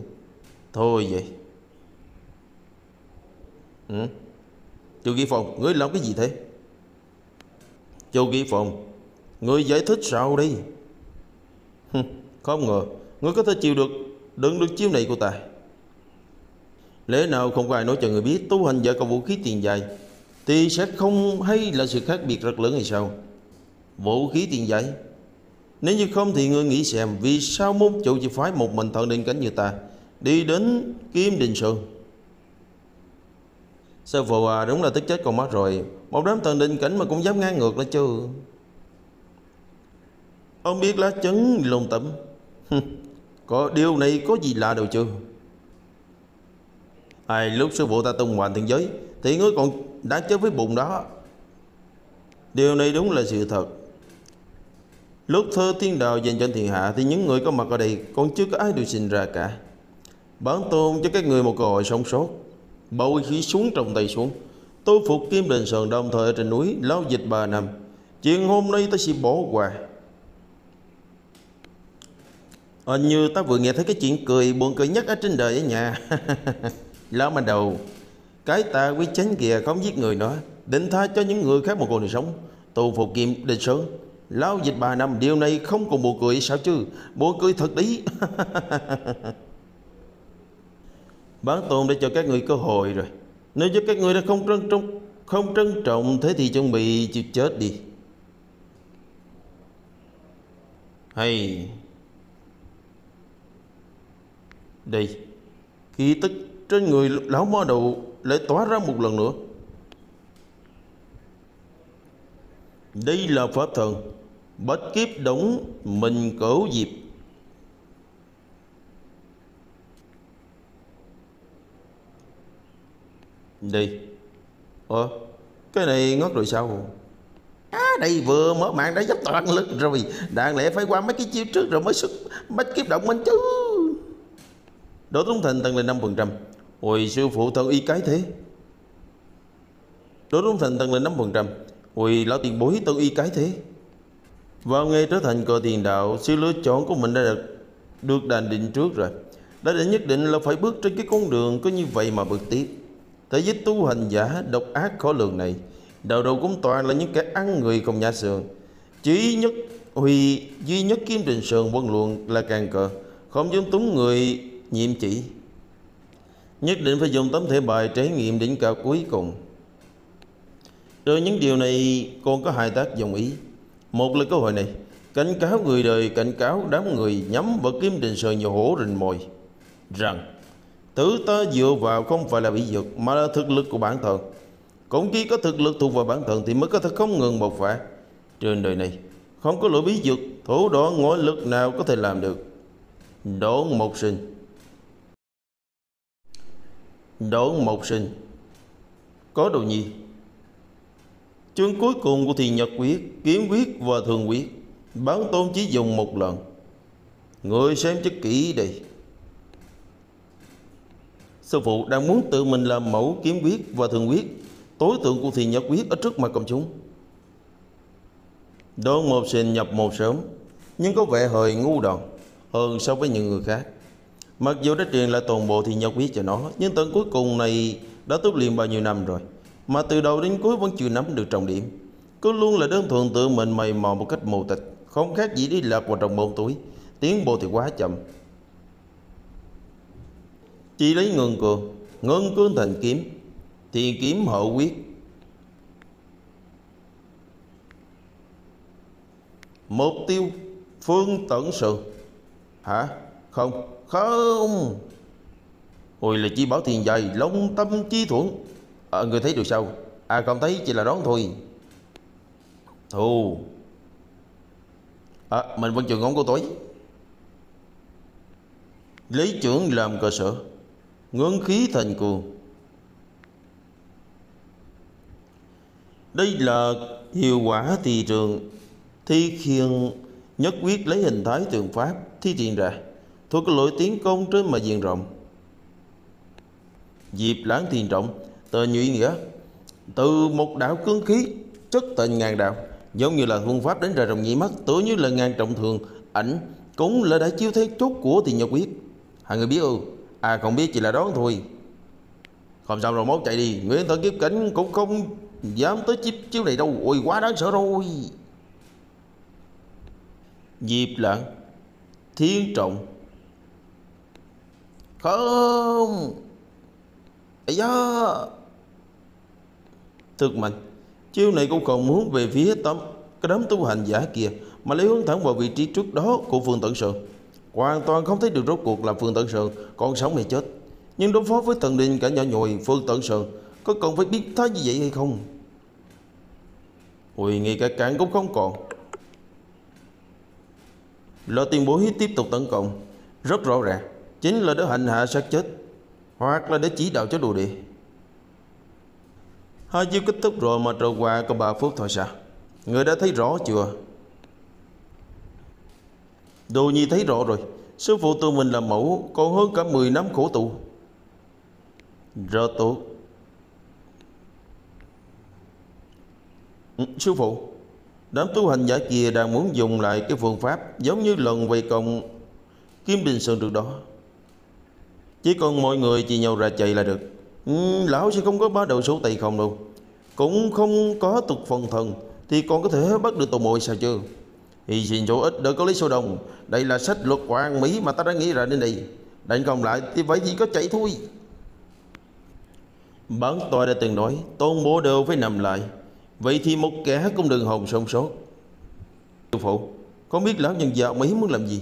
Thôi vậy. Ừ. Chu Kỳ Phong, ngươi làm cái gì thế? Chu Kỳ Phong, ngươi giải thích sao đi? Không ngờ ngươi có thể chịu được đựng được chiêu này của ta. Lẽ nào không có ai nói cho người biết tu hành giả có vũ khí tiền dài thì sẽ không hay là sự khác biệt rất lớn hay sao? Vũ khí tiền giải? Nếu như không thì ngươi nghĩ xem, vì sao môn chủ chỉ phái một mình Thượng Đình Cảnh như ta đi đến Kim Đình Sơn? Sư phụ à, đúng là tức chết con mắt rồi. Một đám Thượng Đình Cảnh mà cũng dám ngang ngược đó chứ. Ông biết lá chấn lùng tẩm. Có điều này có gì lạ đâu chứ. Ai lúc sư phụ ta tung hoành thiên giới thì ngươi còn đã chết với bụng đó. Điều này đúng là sự thật. Lúc thơ thiên đạo dành cho thiên hạ thì những người có mặt ở đây còn chưa có ai được sinh ra cả. Bản tôn cho các người một cơ hội sống sót. Bầu khí xuống trong tay xuống, tôi phục Kim Đình Sơn, đồng thời ở trên núi lao dịch ba năm. Chuyện hôm nay tôi sẽ bỏ qua. Ờ, như ta vừa nghe thấy cái chuyện cười buồn cười nhất ở trên đời ở nhà. Lão mà đầu, cái ta quý chánh kìa không giết người nữa, định tha cho những người khác một con đường sống. Tôi phục Kim Đình Sơn lao dịch ba năm, điều này không còn buồn cười sao chứ? Buồn cười thật đấy. Bản tôn đã cho các người cơ hội rồi. Nếu cho các người đã không trân trọng, không trân trọng thế thì chuẩn bị chịu chết đi. Hay đây, khí tức trên người lão ma đầu lại tỏa ra một lần nữa. Đây là pháp thần Bách Kiếp Đống Mình Cẩu Diệp. Đây. Ờ, cái này ngất rồi sao? À, đây vừa mở mạng đã dốc toàn lực rồi. Đáng lẽ phải qua mấy cái chiêu trước rồi mới xuất Bách Kiếp Động Minh chứ. Độ Tuấn Thành tăng lên năm phần trăm. Ôi sư phụ thân y cái thế. Độ Tuấn Thành tăng lên năm phần trăm. Ôi lão tiền bối thân y cái thế. Vào ngày trở thành cờ tiền đạo, sự lựa chọn của mình đã được, được đàn định trước rồi. Đã định nhất định là phải bước trên cái con đường có như vậy mà bước tiếp. Thế giới tu hành giả độc ác khó lường này, đầu đầu cũng toàn là những kẻ ăn người không nhã sườn. Chỉ nhất Huy duy nhất Kim Đình Sơn quân luận là càng cờ, không dung túng người nhiệm chỉ. Nhất định phải dùng tấm thể bài trải nghiệm đỉnh cao cuối cùng. Rồi những điều này còn có hai tác dụng ý. Một là cơ hội này cảnh cáo người đời, cảnh cáo đám người nhắm vào Kim Đình Sơn như hổ rình mồi, rằng thứ ta dựa vào không phải là bị dược mà là thực lực của bản thân. Cũng chỉ có thực lực thuộc vào bản thân thì mới có thể không ngừng bộc phá. Trên đời này không có lỗi bí dược, thủ đoạn ngoại lực nào có thể làm được. Đốn Mộc Sinh. Đốn Mộc Sinh có đồ nhi. Chương cuối cùng của Thì Nhật Quyết, Kiếm Quyết và Thường Quyết, bản tôn chỉ dùng một lần. Người xem cho kỹ đây. Sư phụ đang muốn tự mình làm mẫu kiếm quyết và thường quyết, tối thượng của Thì Nhật Quyết ở trước mặt công chúng. Đốn Mộc Sinh nhập môn sớm, nhưng có vẻ hơi ngu đòn hơn so với những người khác. Mặc dù đã truyền lại toàn bộ Thì Nhật Quyết cho nó, nhưng tận cuối cùng này đã tu luyện bao nhiêu năm rồi, mà từ đầu đến cuối vẫn chưa nắm được trọng điểm. Cứ luôn là đơn thuần tự mình mày mò một cách mù tịch, không khác gì đi lạc vào trong bồn túi. Tiến bộ thì quá chậm. Chỉ lấy ngân cường, ngân cương thành kiếm, thì kiếm hậu quyết. Mục tiêu Phương Tẩn Sự. Hả? Không, không. Ôi là chi bảo thiền dày, long tâm chi thuận. À, người thấy được sao? À không thấy, chỉ là đón thôi. Thù. À, mình vẫn trường ngón của tối. Lấy trưởng làm cơ sở, ngưỡng khí thành cuồng. Đây là hiệu quả thị trường thi khiên nhất quyết lấy hình thái tượng pháp thi triển ra, thuộc cái lỗi tiến công trên mà diện rộng. Diệp lãng thiền trọng, tờ nhụy nghĩa, từ một đạo cương khí chất tệnh ngàn đạo, giống như là phương pháp đến ra rộng nhị mắt, tự như là ngàn trọng thường, ảnh cũng là đã chiếu thấy chốt của thì nhật quyết. Hai người biết ư? À còn biết chỉ là đó thôi. Không sao rồi, mốt chạy đi, Nguyễn Thở Kiếp Cảnh cũng không dám tới chiếc chiếu này đâu, ôi quá đáng sợ rồi. Diệp lãng thiên trọng, không ấy da thực mạnh, chiêu này cũng còn muốn về phía tấm cái đám tu hành giả kia, mà lấy hướng thẳng vào vị trí trước đó của Phương Tận Sơn, hoàn toàn không thấy được rốt cuộc là Phương Tận Sơn còn sống hay chết. Nhưng đối phó với thần đình cả nhỏ nhồi Phương Tận Sơn có cần phải biết thái như vậy hay không? Ui, ngay cả cản cũng không còn. Lò tiền bối tiếp tục tấn công, rất rõ ràng chính là để hành hạ sát chết, hoặc là để chỉ đạo cho đồ đệ. Hai chiêu kết thúc rồi mà trôi qua có ba phút thôi sao? Người đã thấy rõ chưa? Đồ nhi thấy rõ rồi, sư phụ tụi mình là mẫu, còn hơn cả mười năm khổ tụ. Rõ tụ. Sư phụ, đám tu hành giả kia đang muốn dùng lại cái phương pháp giống như lần vây công Kim Đình Sơn trước đó. Chỉ còn mọi người chỉ nhau ra chạy là được. Ừ, lão sẽ không có bá đầu số tay không đâu, cũng không có tục phần thần, thì còn có thể bắt được tổ mồi sao chứ? Thì xin chỗ ít đỡ có lý số đồng. Đây là sách luật của An Mỹ mà ta đã nghĩ ra đến đây. Đánh công lại thì vậy chỉ có chạy thôi. Bản tòa đã từng nói tôn bố đều phải nằm lại, vậy thì một kẻ cũng đừng hồng sông sốt. Sư phụ, có biết lão nhân già Mỹ muốn làm gì?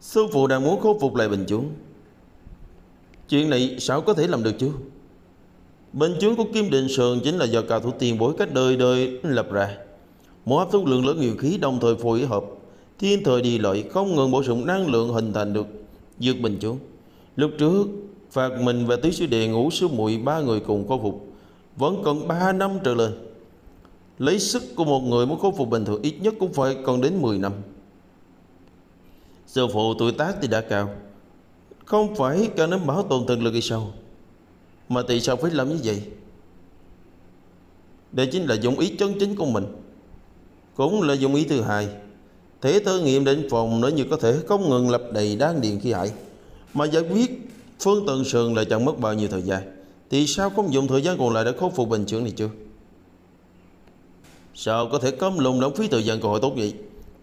Sư phụ đang muốn khôi phục lại bình chướng. Chuyện này sao có thể làm được chứ? Bình chướng của Kim Đình Sơn chính là do cao thủ tiền bối cách đời đời lập ra, muốn hấp thu lượng lớn nhiều khí, đồng thời phối hợp thiên thời địa lợi, không ngừng bổ sung năng lượng hình thành được dược bình chướng. Lúc trước Phạt Mình và Tứ Sư Đệ Ngũ Sư Muội ba người cùng khôi phục vẫn cần ba năm trở lên. Lấy sức của một người muốn khôi phục bình thường ít nhất cũng phải cần đến mười năm. Sư phụ tuổi tác thì đã cao, không phải cần đến bảo tồn thực lực hay sao? Mà tại sao phải làm như vậy? Đây chính là dụng ý chân chính của mình, cũng là dụng ý thứ hai. Thế thử nghiệm đến phòng nữa như có thể không ngừng lập đầy đan điền khí hải, mà giải quyết Phương Tận Sơn lại chẳng mất bao nhiêu thời gian. Thì sao không dùng thời gian còn lại để khôi phục bình chướng này chưa? Sao có thể cấm lùng lãng phí thời gian cơ hội tốt vậy?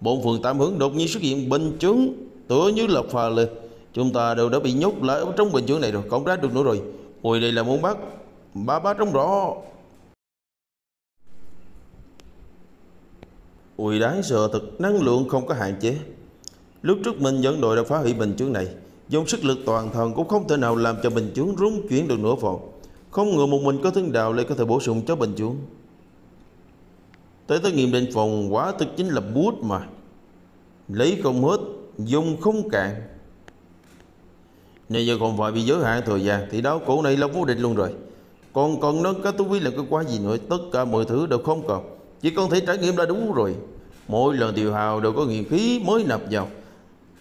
Bốn phường tám hướng đột nhiên xuất hiện bình chướng tựa như là phà lên. Chúng ta đều đã bị nhốt lại ở trong bình chướng này rồi, không ra được nữa rồi. Ôi đây là muốn bắt ba bá trống rõ. Ôi đáng sợ thật, năng lượng không có hạn chế. Lúc trước mình dẫn đội đã phá hủy bình chướng này, dùng sức lực toàn thần cũng không thể nào làm cho bình chướng rung chuyển được nửa phần. Không ngờ một mình có thương đạo lại có thể bổ sung cho bình chướng. Tới tới nghiệm định phòng quả thực chính là bút mà, lấy không hết, dùng không cạn. Nếu giờ còn phải bị giới hạn thời gian thì đáo cổ này là vô địch luôn rồi. Còn còn nó cái tu vi là cái quá gì nữa, tất cả mọi thứ đều không còn, chỉ còn thể trải nghiệm là đúng rồi. Mỗi lần tiêu hào đều có nghiệm khí mới nạp vào,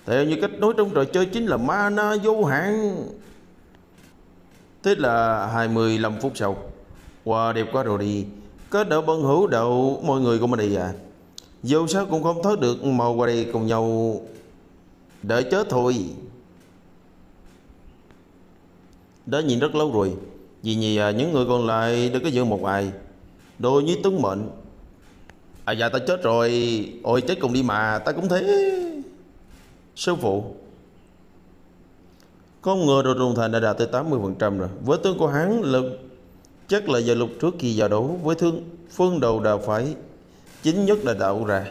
theo như cách nói trong trò chơi chính là mana vô hạn. Thế là hai mươi lăm phút sau, wow đẹp quá rồi đi. Kết đỡ bân hữu đậu mọi người cũng ở đây à. Dù sao cũng không thoát được, màu qua đây cùng nhau đợi chết thôi. Đã nhìn rất lâu rồi, vì nhì à, những người còn lại đừng có giữ một ai. Đồ như tướng mệnh. À dạ ta chết rồi, ôi chết cùng đi mà, ta cũng thế. Sư phụ, con ngờ đồ trùng thành đã đạt tới tám mươi phần trăm rồi. Với tướng của hắn là chắc là giờ lúc trước khi giao đấu với thương phương đầu đào phải chính nhất đã đạo ra,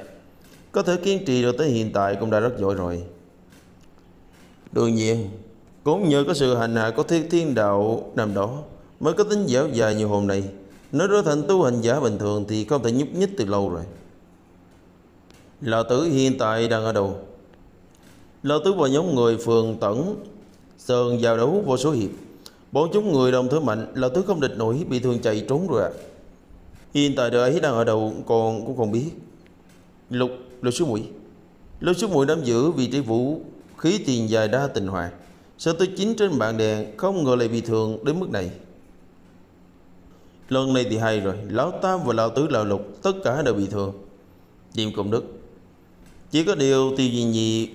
có thể kiên trì được tới hiện tại cũng đã rất giỏi rồi. Đương nhiên cũng nhờ có sự hành hạ của thiên thiên đạo nằm đó mới có tính dẻo dài như hôm nay. Nếu trở thành tu hành giả bình thường thì không thể nhúc nhích từ lâu rồi. Lão tử hiện tại đang ở đâu? Lão tử và nhóm người Phường Tẩn Sơn giao đấu vô số hiệp, bọn chúng người đồng thứ mạnh, lão tử không địch nổi, bị thương chạy trốn rồi ạ. À. Hiện tại đại đang ở đầu còn cũng còn biết lục lục sứ mũi. Lục sứ mũi nắm giữ vị trí vũ khí tiền dài đa tình hoạt, sơ tới chín trên bạn đèn, không ngờ lại bị thương đến mức này. Lần này thì hay rồi, lão tam và lão tứ lão lục tất cả đều bị thương. Điểm cộng đức chỉ có điều Tiêu Duy Nhị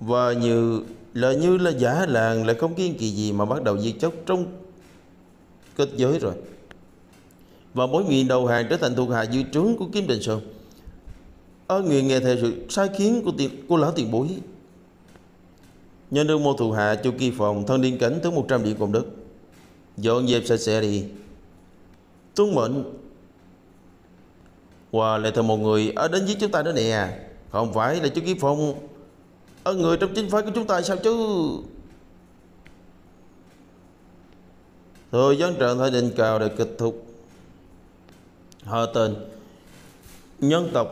và như là như là giả làng lại không kiên kỳ gì mà bắt đầu diệt chóc trong kết giới rồi. Và mối nguyện đầu hàng trở thành thuộc hạ dưới trướng của Kim Đình Sơn. Ơn nguyện nghe theo sự sai khiến của tiền của lão tiền bối, nhân được một thuộc hạ Chu Kỳ Phòng thân điên cảnh tới một trăm điểm công đức, dọn dẹp sạch sẽ đi. Tuân mệnh. Wow, lại thêm một người ở đến giết chúng ta nữa nè. Không phải là Chu Kỳ Phòng ở người trong chính phái của chúng ta sao chứ? Thời gian trận Thái Đình Cào để kết thúc. Họ tên nhân tộc,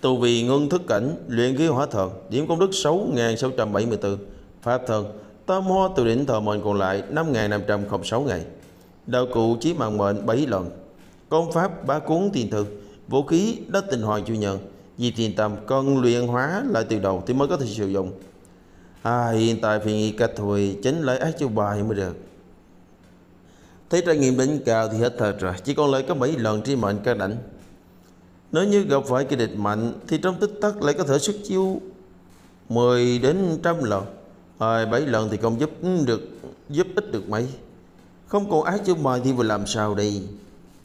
tu vì ngưng thức cảnh, luyện khí hóa thần, điểm công đức sáu nghìn sáu trăm bảy mươi tư. Pháp thần tam hoa từ đỉnh thờ mệnh còn lại năm nghìn năm trăm không sáu ngày. Đạo cụ chí mạng mệnh bảy lần. Công pháp ba cuốn tiền thư. Vũ khí đất tình hoàng chủ nhận. Vì tiền tầm cần luyện hóa lại từ đầu thì mới có thể sử dụng. À, hiện tại phải nghĩ cách thôi, chính lấy ác chiêu bài mới được. Thấy trải nghiệm đỉnh cao thì hết thật rồi, chỉ còn lại có mấy lần trí mệnh ca đảnh. Nếu như gặp phải cái địch mạnh thì trong tích tắc lại có thể xuất chiêu mười đến trăm lần. À, bảy lần thì không giúp được giúp ích được mấy. Không còn ác chiêu bài thì vừa làm sao đây?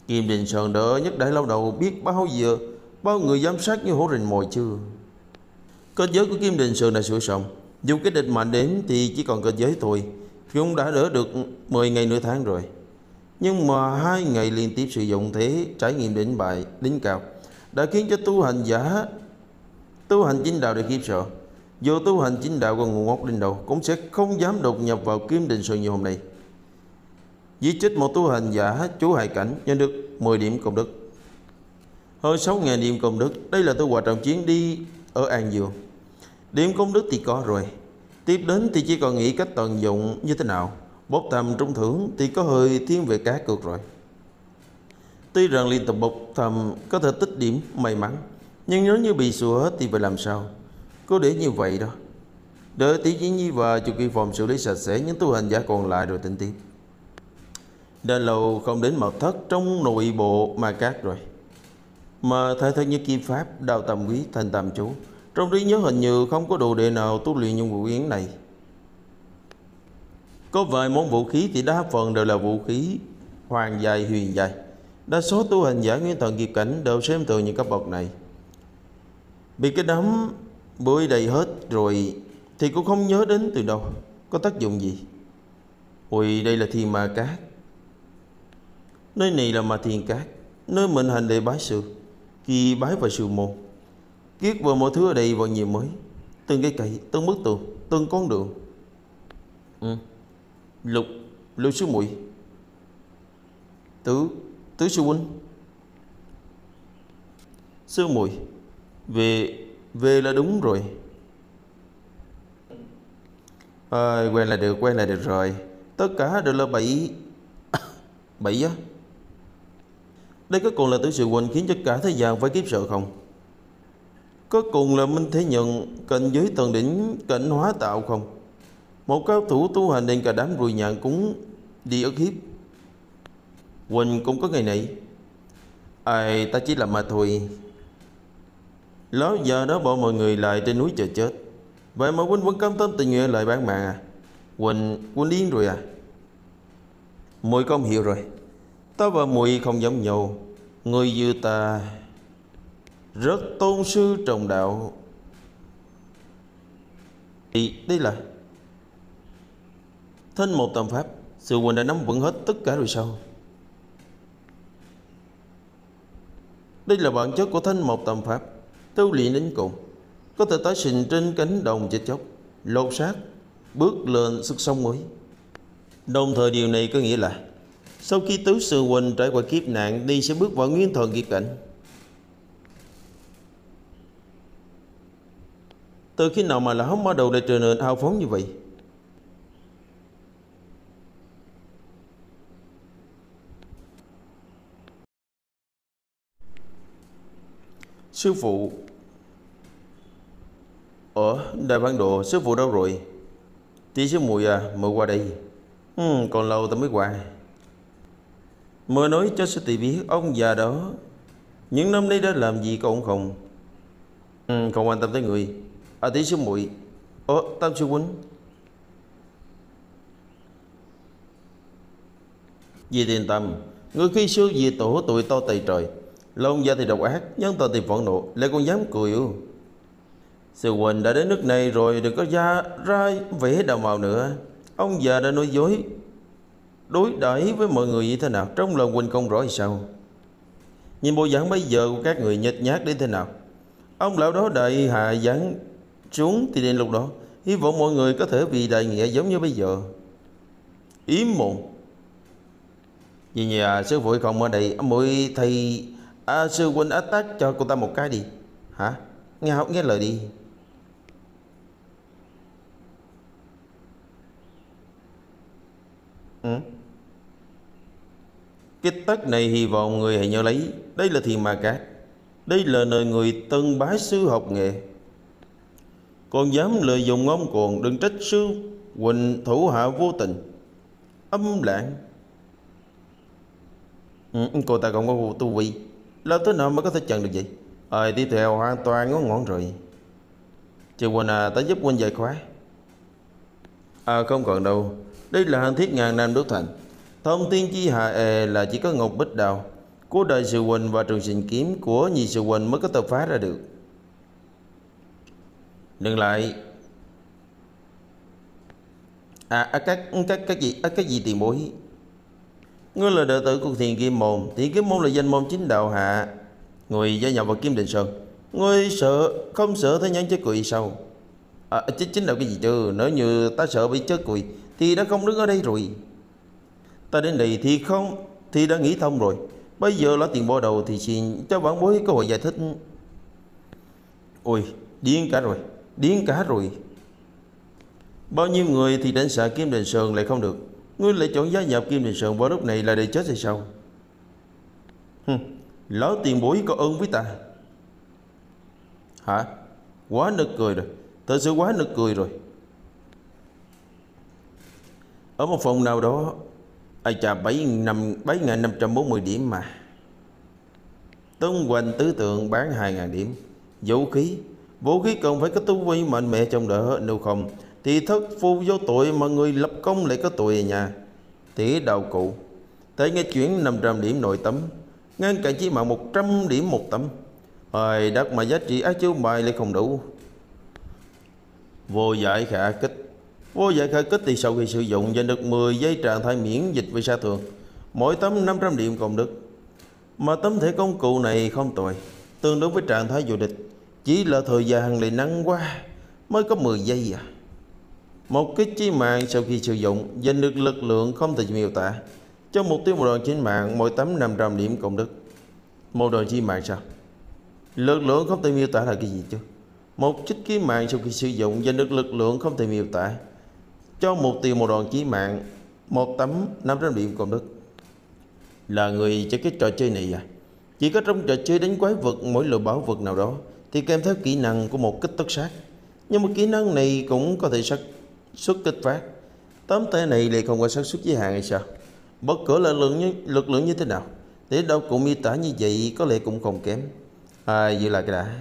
Kim Đình Sơn đỡ nhất đại lâu đầu biết bao giờ bao người giám sát như hổ rình mồi chưa? Cơ giới của Kim Đình Sơn đã sửa xong, dù cái địch mạnh đến thì chỉ còn cơ giới thôi. Chúng đã đỡ được mười ngày nửa tháng rồi, nhưng mà hai ngày liên tiếp sử dụng thế trải nghiệm đỉnh bại đỉnh cao đã khiến cho tu hành giả tu hành chính đạo để khiếp sợ. Dù tu hành chính đạo còn ngu ngốc đến đầu cũng sẽ không dám đột nhập vào Kim Đình Sơn như hôm nay. Giết chết một tu hành giả chú hại cảnh, nhận được mười điểm công đức, hơn sáu nghìn điểm công đức. Đây là tôi quà trọng chiến đi ở An Dương. Điểm công đức thì có rồi, tiếp đến thì chỉ còn nghĩ cách tận dụng như thế nào. Bốc thăm trúng thưởng thì có hơi thiên về cá cược rồi. Tuy rằng liên tục bốc thăm có thể tích điểm may mắn, nhưng nếu như bị sụa hết thì phải làm sao? Cứ để như vậy đó, đợi Tiểu Chỉ Nhi và Chu Kỳ Phòng xử lý sạch sẽ những tu hành giả còn lại rồi tính tiếp. Đã lâu không đến mật thất trong nội bộ Ma Cát rồi, mà thay thế như kim pháp, đào tầm quý, thành tầm chú. Trong trí nhớ hình như không có đồ đệ nào tu luyện những vũ yến này. Có vài món vũ khí thì đa phần đều là vũ khí hoàng dài, huyền dài. Đa số tu hành giả nguyên thần kiệt cảnh đều xem thường những cấp bậc này. Bị cái đám bưởi đầy hết rồi thì cũng không nhớ đến từ đâu có tác dụng gì. Ui, đây là Thiên Ma Cát. Nơi này là Ma Thiên Cát, nơi mình hành đệ bái sư, khi bái vào sư môn. Kiết vào mọi thứ ở đây vào nhiều mới, từng cái cậy, từng bức tường, từng con đường. Ừ. Lục, Lục sư muội, Tứ, Tứ sư huynh, sư muội, về, về là đúng rồi. À, quen là được, quen là được rồi. Tất cả đều là bảy, bảy á. Đây có còn là Tứ sư huynh khiến cho cả thế gian phải kiếp sợ không? Có cùng là Minh Thế Nhận cạnh dưới tầng đỉnh cảnh hóa tạo không? Một cao thủ tu hành nên cả đám rùi nhạn cũng đi ức hiếp. Huỳnh cũng có ngày này. Ai à, ta chỉ làm mà thôi. Lão già đó bỏ mọi người lại trên núi chờ chết, vậy mà Huỳnh vẫn cam tâm tình nguyện lại bán mạng à? Huỳnh, Huỳnh điên rồi à? Muội không hiểu rồi. Ta và muội không giống nhau. Người như ta rất tôn sư trọng đạo. Thì đây là thân một tâm pháp. Sư huynh đã nắm vững hết tất cả rồi sao? Đây là bản chất của thân một tâm pháp, tu luyện đến cùng có thể tái sinh trên cánh đồng chết chóc, lột xác bước lên sức sống mới. Đồng thời điều này có nghĩa là sau khi Tứ sư huynh trải qua kiếp nạn đi sẽ bước vào nguyên thần kiệt cảnh. Từ khi nào mà lão bắt đầu lại trở nên hào phóng như vậy? Sư phụ. Ủa, đại bản đồ, sư phụ đâu rồi? Tí sư muội à, muội qua đây. Ừ, còn lâu ta mới qua. Muội nói cho sư tỷ biết ông già đó những năm nay đã làm gì còn không? Ừ, còn quan tâm tới người. À, tí sư muội. Ủa, Tam sư huynh. Vì tiền tâm, người khi xưa vì tổ tuổi to tày trời, lòng dạ thì độc ác, nhân tờ thì phẫn nộ, lại còn dám cười ư? Sư huynh đã đến nước này rồi, đừng có ra ra vẻ đào màu nữa. Ông già đã nói dối đối đãi với mọi người như thế nào, trong lòng huynh không rõ thì sao? Nhìn bộ dạng bây giờ của các người nhếch nhác đến thế nào. Ông lão đó đại hạ giáng xuống thì đến lúc đó, hy vọng mọi người có thể vì đại nghĩa giống như bây giờ. Yếm mồm. Vì nhà sư phụ không ở đây, mỗi thầy à, sư huynh áp tác cho cô ta một cái đi. Hả? Nghe học nghe lời đi. Ừ. Cái tắc này hy vọng người hãy nhớ lấy. Đây là thiền mà cát, đây là nơi người tân bái sư học nghệ. Còn dám lợi dụng ngông cuồng, đừng trách sư huynh thủ hạ vô tình âm lãng. Ừ, cô ta không có tu vi, làm thế nào mới có thể chặn được vậy? Ờ, tiếp theo hoàn toàn ngón ngọn rồi. Chưa quên à, ta giúp huynh giải khóa. À, không còn đâu. Đây là hành thiết ngàn nam đốt thành. Thông tin chi hạ e là chỉ có Ngọc Bích Đào của đại sư huynh và trường sinh kiếm của nhị sư huynh mới có thể phá ra được. Đừng lại. À, à các, các, các gì à, các gì tiền bối. Ngươi là đệ tử của Thiền Kim Môn. Thiền Kim Môn là danh môn chính đạo hạ, người gia nhập vào Kim Đình Sơn. Ngươi sợ không sợ thế nhân chết cười sao? À, chính chính là cái gì chứ? Nếu như ta sợ bị chết cười thì đã không đứng ở đây rồi. Ta đến đây thì không thì đã nghĩ thông rồi. Bây giờ là tiền bó đầu thì xin cho bản bối cơ hội giải thích. Ôi, điên cả rồi, điên cả rồi. Bao nhiêu người thì đến xã Kim Đình Sơn lại không được, ngươi lại chọn gia nhập Kim Đình Sơn vào lúc này là để chết hay sao? Hừm, lão tiền bối có ơn với ta. Hả? Quá nực cười rồi, thật sự quá nực cười rồi. Ở một phòng nào đó, ai chà bảy nghìn năm trăm bốn mươi điểm mà. Tung hoành tứ tượng bán hai nghìn điểm. Vũ khí, vũ khí cần phải có tu vi mạnh mẽ trong đỡ, nếu không thì thất phu vô tội mà người lập công lại có tội ở nhà. Tỉ đạo cụ, thể nghe chuyển năm trăm điểm nội tấm, ngăn cản chỉ mạng một trăm điểm một tấm. Hồi đất mà giá trị ác chiếu bài lại không đủ. Vô giải khả kích, vô giải khả kích thì sau khi sử dụng giành được mười giây trạng thái miễn dịch vì sa thường, mỗi tấm năm trăm điểm cộng được. Mà tấm thể công cụ này không tồi, tương đối với trạng thái vô địch, chỉ là thời gian lại nắng quá mới có mười giây à. Một kích chí mạng sau khi sử dụng giành được lực lượng không thể miêu tả cho mục tiêu một đòn chí mạng, mỗi tấm năm trăm điểm cộng đức. Một đòn chí mạng sao? Lực lượng không thể miêu tả là cái gì chứ? Một kích chí mạng sau khi sử dụng giành được lực lượng không thể miêu tả cho mục tiêu một đòn chí mạng, một tấm năm trăm điểm cộng đức. Là người chơi cái trò chơi này à? Chỉ có trong trò chơi đánh quái vật, mỗi loại bảo vật nào đó thì kèm theo kỹ năng của một kích tất sát. Nhưng mà kỹ năng này cũng có thể sát xuất kích phát. Tấm tay này lại không có sản xuất giới hạn hay sao? Bất cứ là lượng như, lực lượng như thế nào để đâu cũng miêu tả như vậy, có lẽ cũng không kém. À, vậy là cái đã.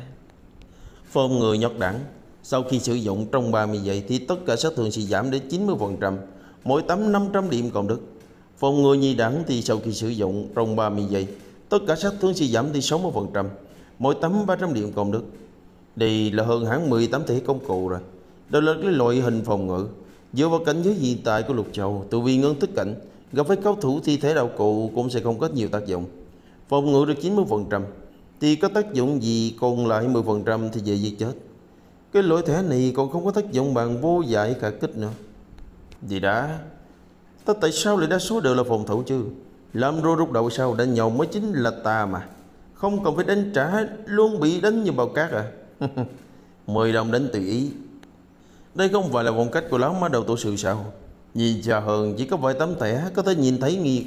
Phong người nhọt đẳng, sau khi sử dụng trong ba mươi giây thì tất cả sát thương sẽ giảm đến chín mươi phần trăm, mỗi tấm năm trăm điểm cộng đức. Phong người nhị đẳng thì sau khi sử dụng trong ba mươi giây tất cả sát thương sẽ giảm đến sáu mươi phần trăm, mỗi tấm ba trăm điểm cộng đức. Đây là hơn hẳn mười tám thể công cụ rồi. Đó là cái loại hình phòng ngự. Dựa vào cảnh giới hiện tại của Lục Châu, tự vì ngân thức cảnh gặp với cao thủ thi thể đạo cụ cũng sẽ không có nhiều tác dụng. Phòng ngự được chín mươi phần trăm thì có tác dụng gì, còn lại mười phần trăm thì dễ giết chết. Cái loại thẻ này còn không có tác dụng bằng vô giải khả kích nữa. Vậy đã, ta tại sao lại đa số đều là phòng thủ chứ? Làm rô rút đậu sao đánh nhau mới chính là ta mà. Không cần phải đánh trả, luôn bị đánh như bao cát à. Mười đồng đánh tùy ý. Đây không phải là phong cách của lão má đầu tổ sự sao? Nhìn già hơn chỉ có vài tấm thẻ có thể nhìn thấy nghi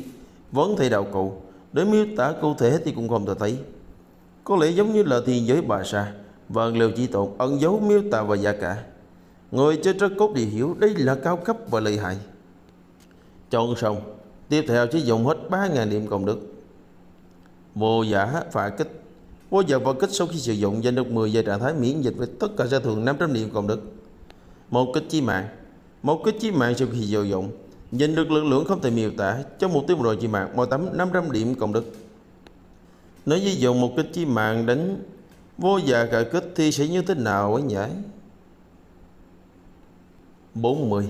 vấn thầy đạo cụ, để miêu tả cụ thể thì cũng không thể thấy. Có lẽ giống như là thiên giới bà Sa và liều chỉ tột ẩn dấu miêu tả và giả cả. Người chơi trắc cốt thì hiểu đây là cao cấp và lợi hại. Chọn xong, tiếp theo chỉ dùng hết ba nghìn điểm công đức. Vô giả phả kích. Vô giả phả kích sau khi sử dụng giành được mười giây trạng thái miễn dịch với tất cả gia thường năm trăm điểm công đức. Một kích chí mạng. Một kích chí mạng sau khi sử dụng giành được lực lượng không thể miêu tả cho mục tiêu rồi chí mạng mỗi tấm năm trăm điểm công đức. Nếu như dùng một kích chí mạng đánh vô giả cả kích thì sẽ như thế nào ấy nhỉ? bốn mươi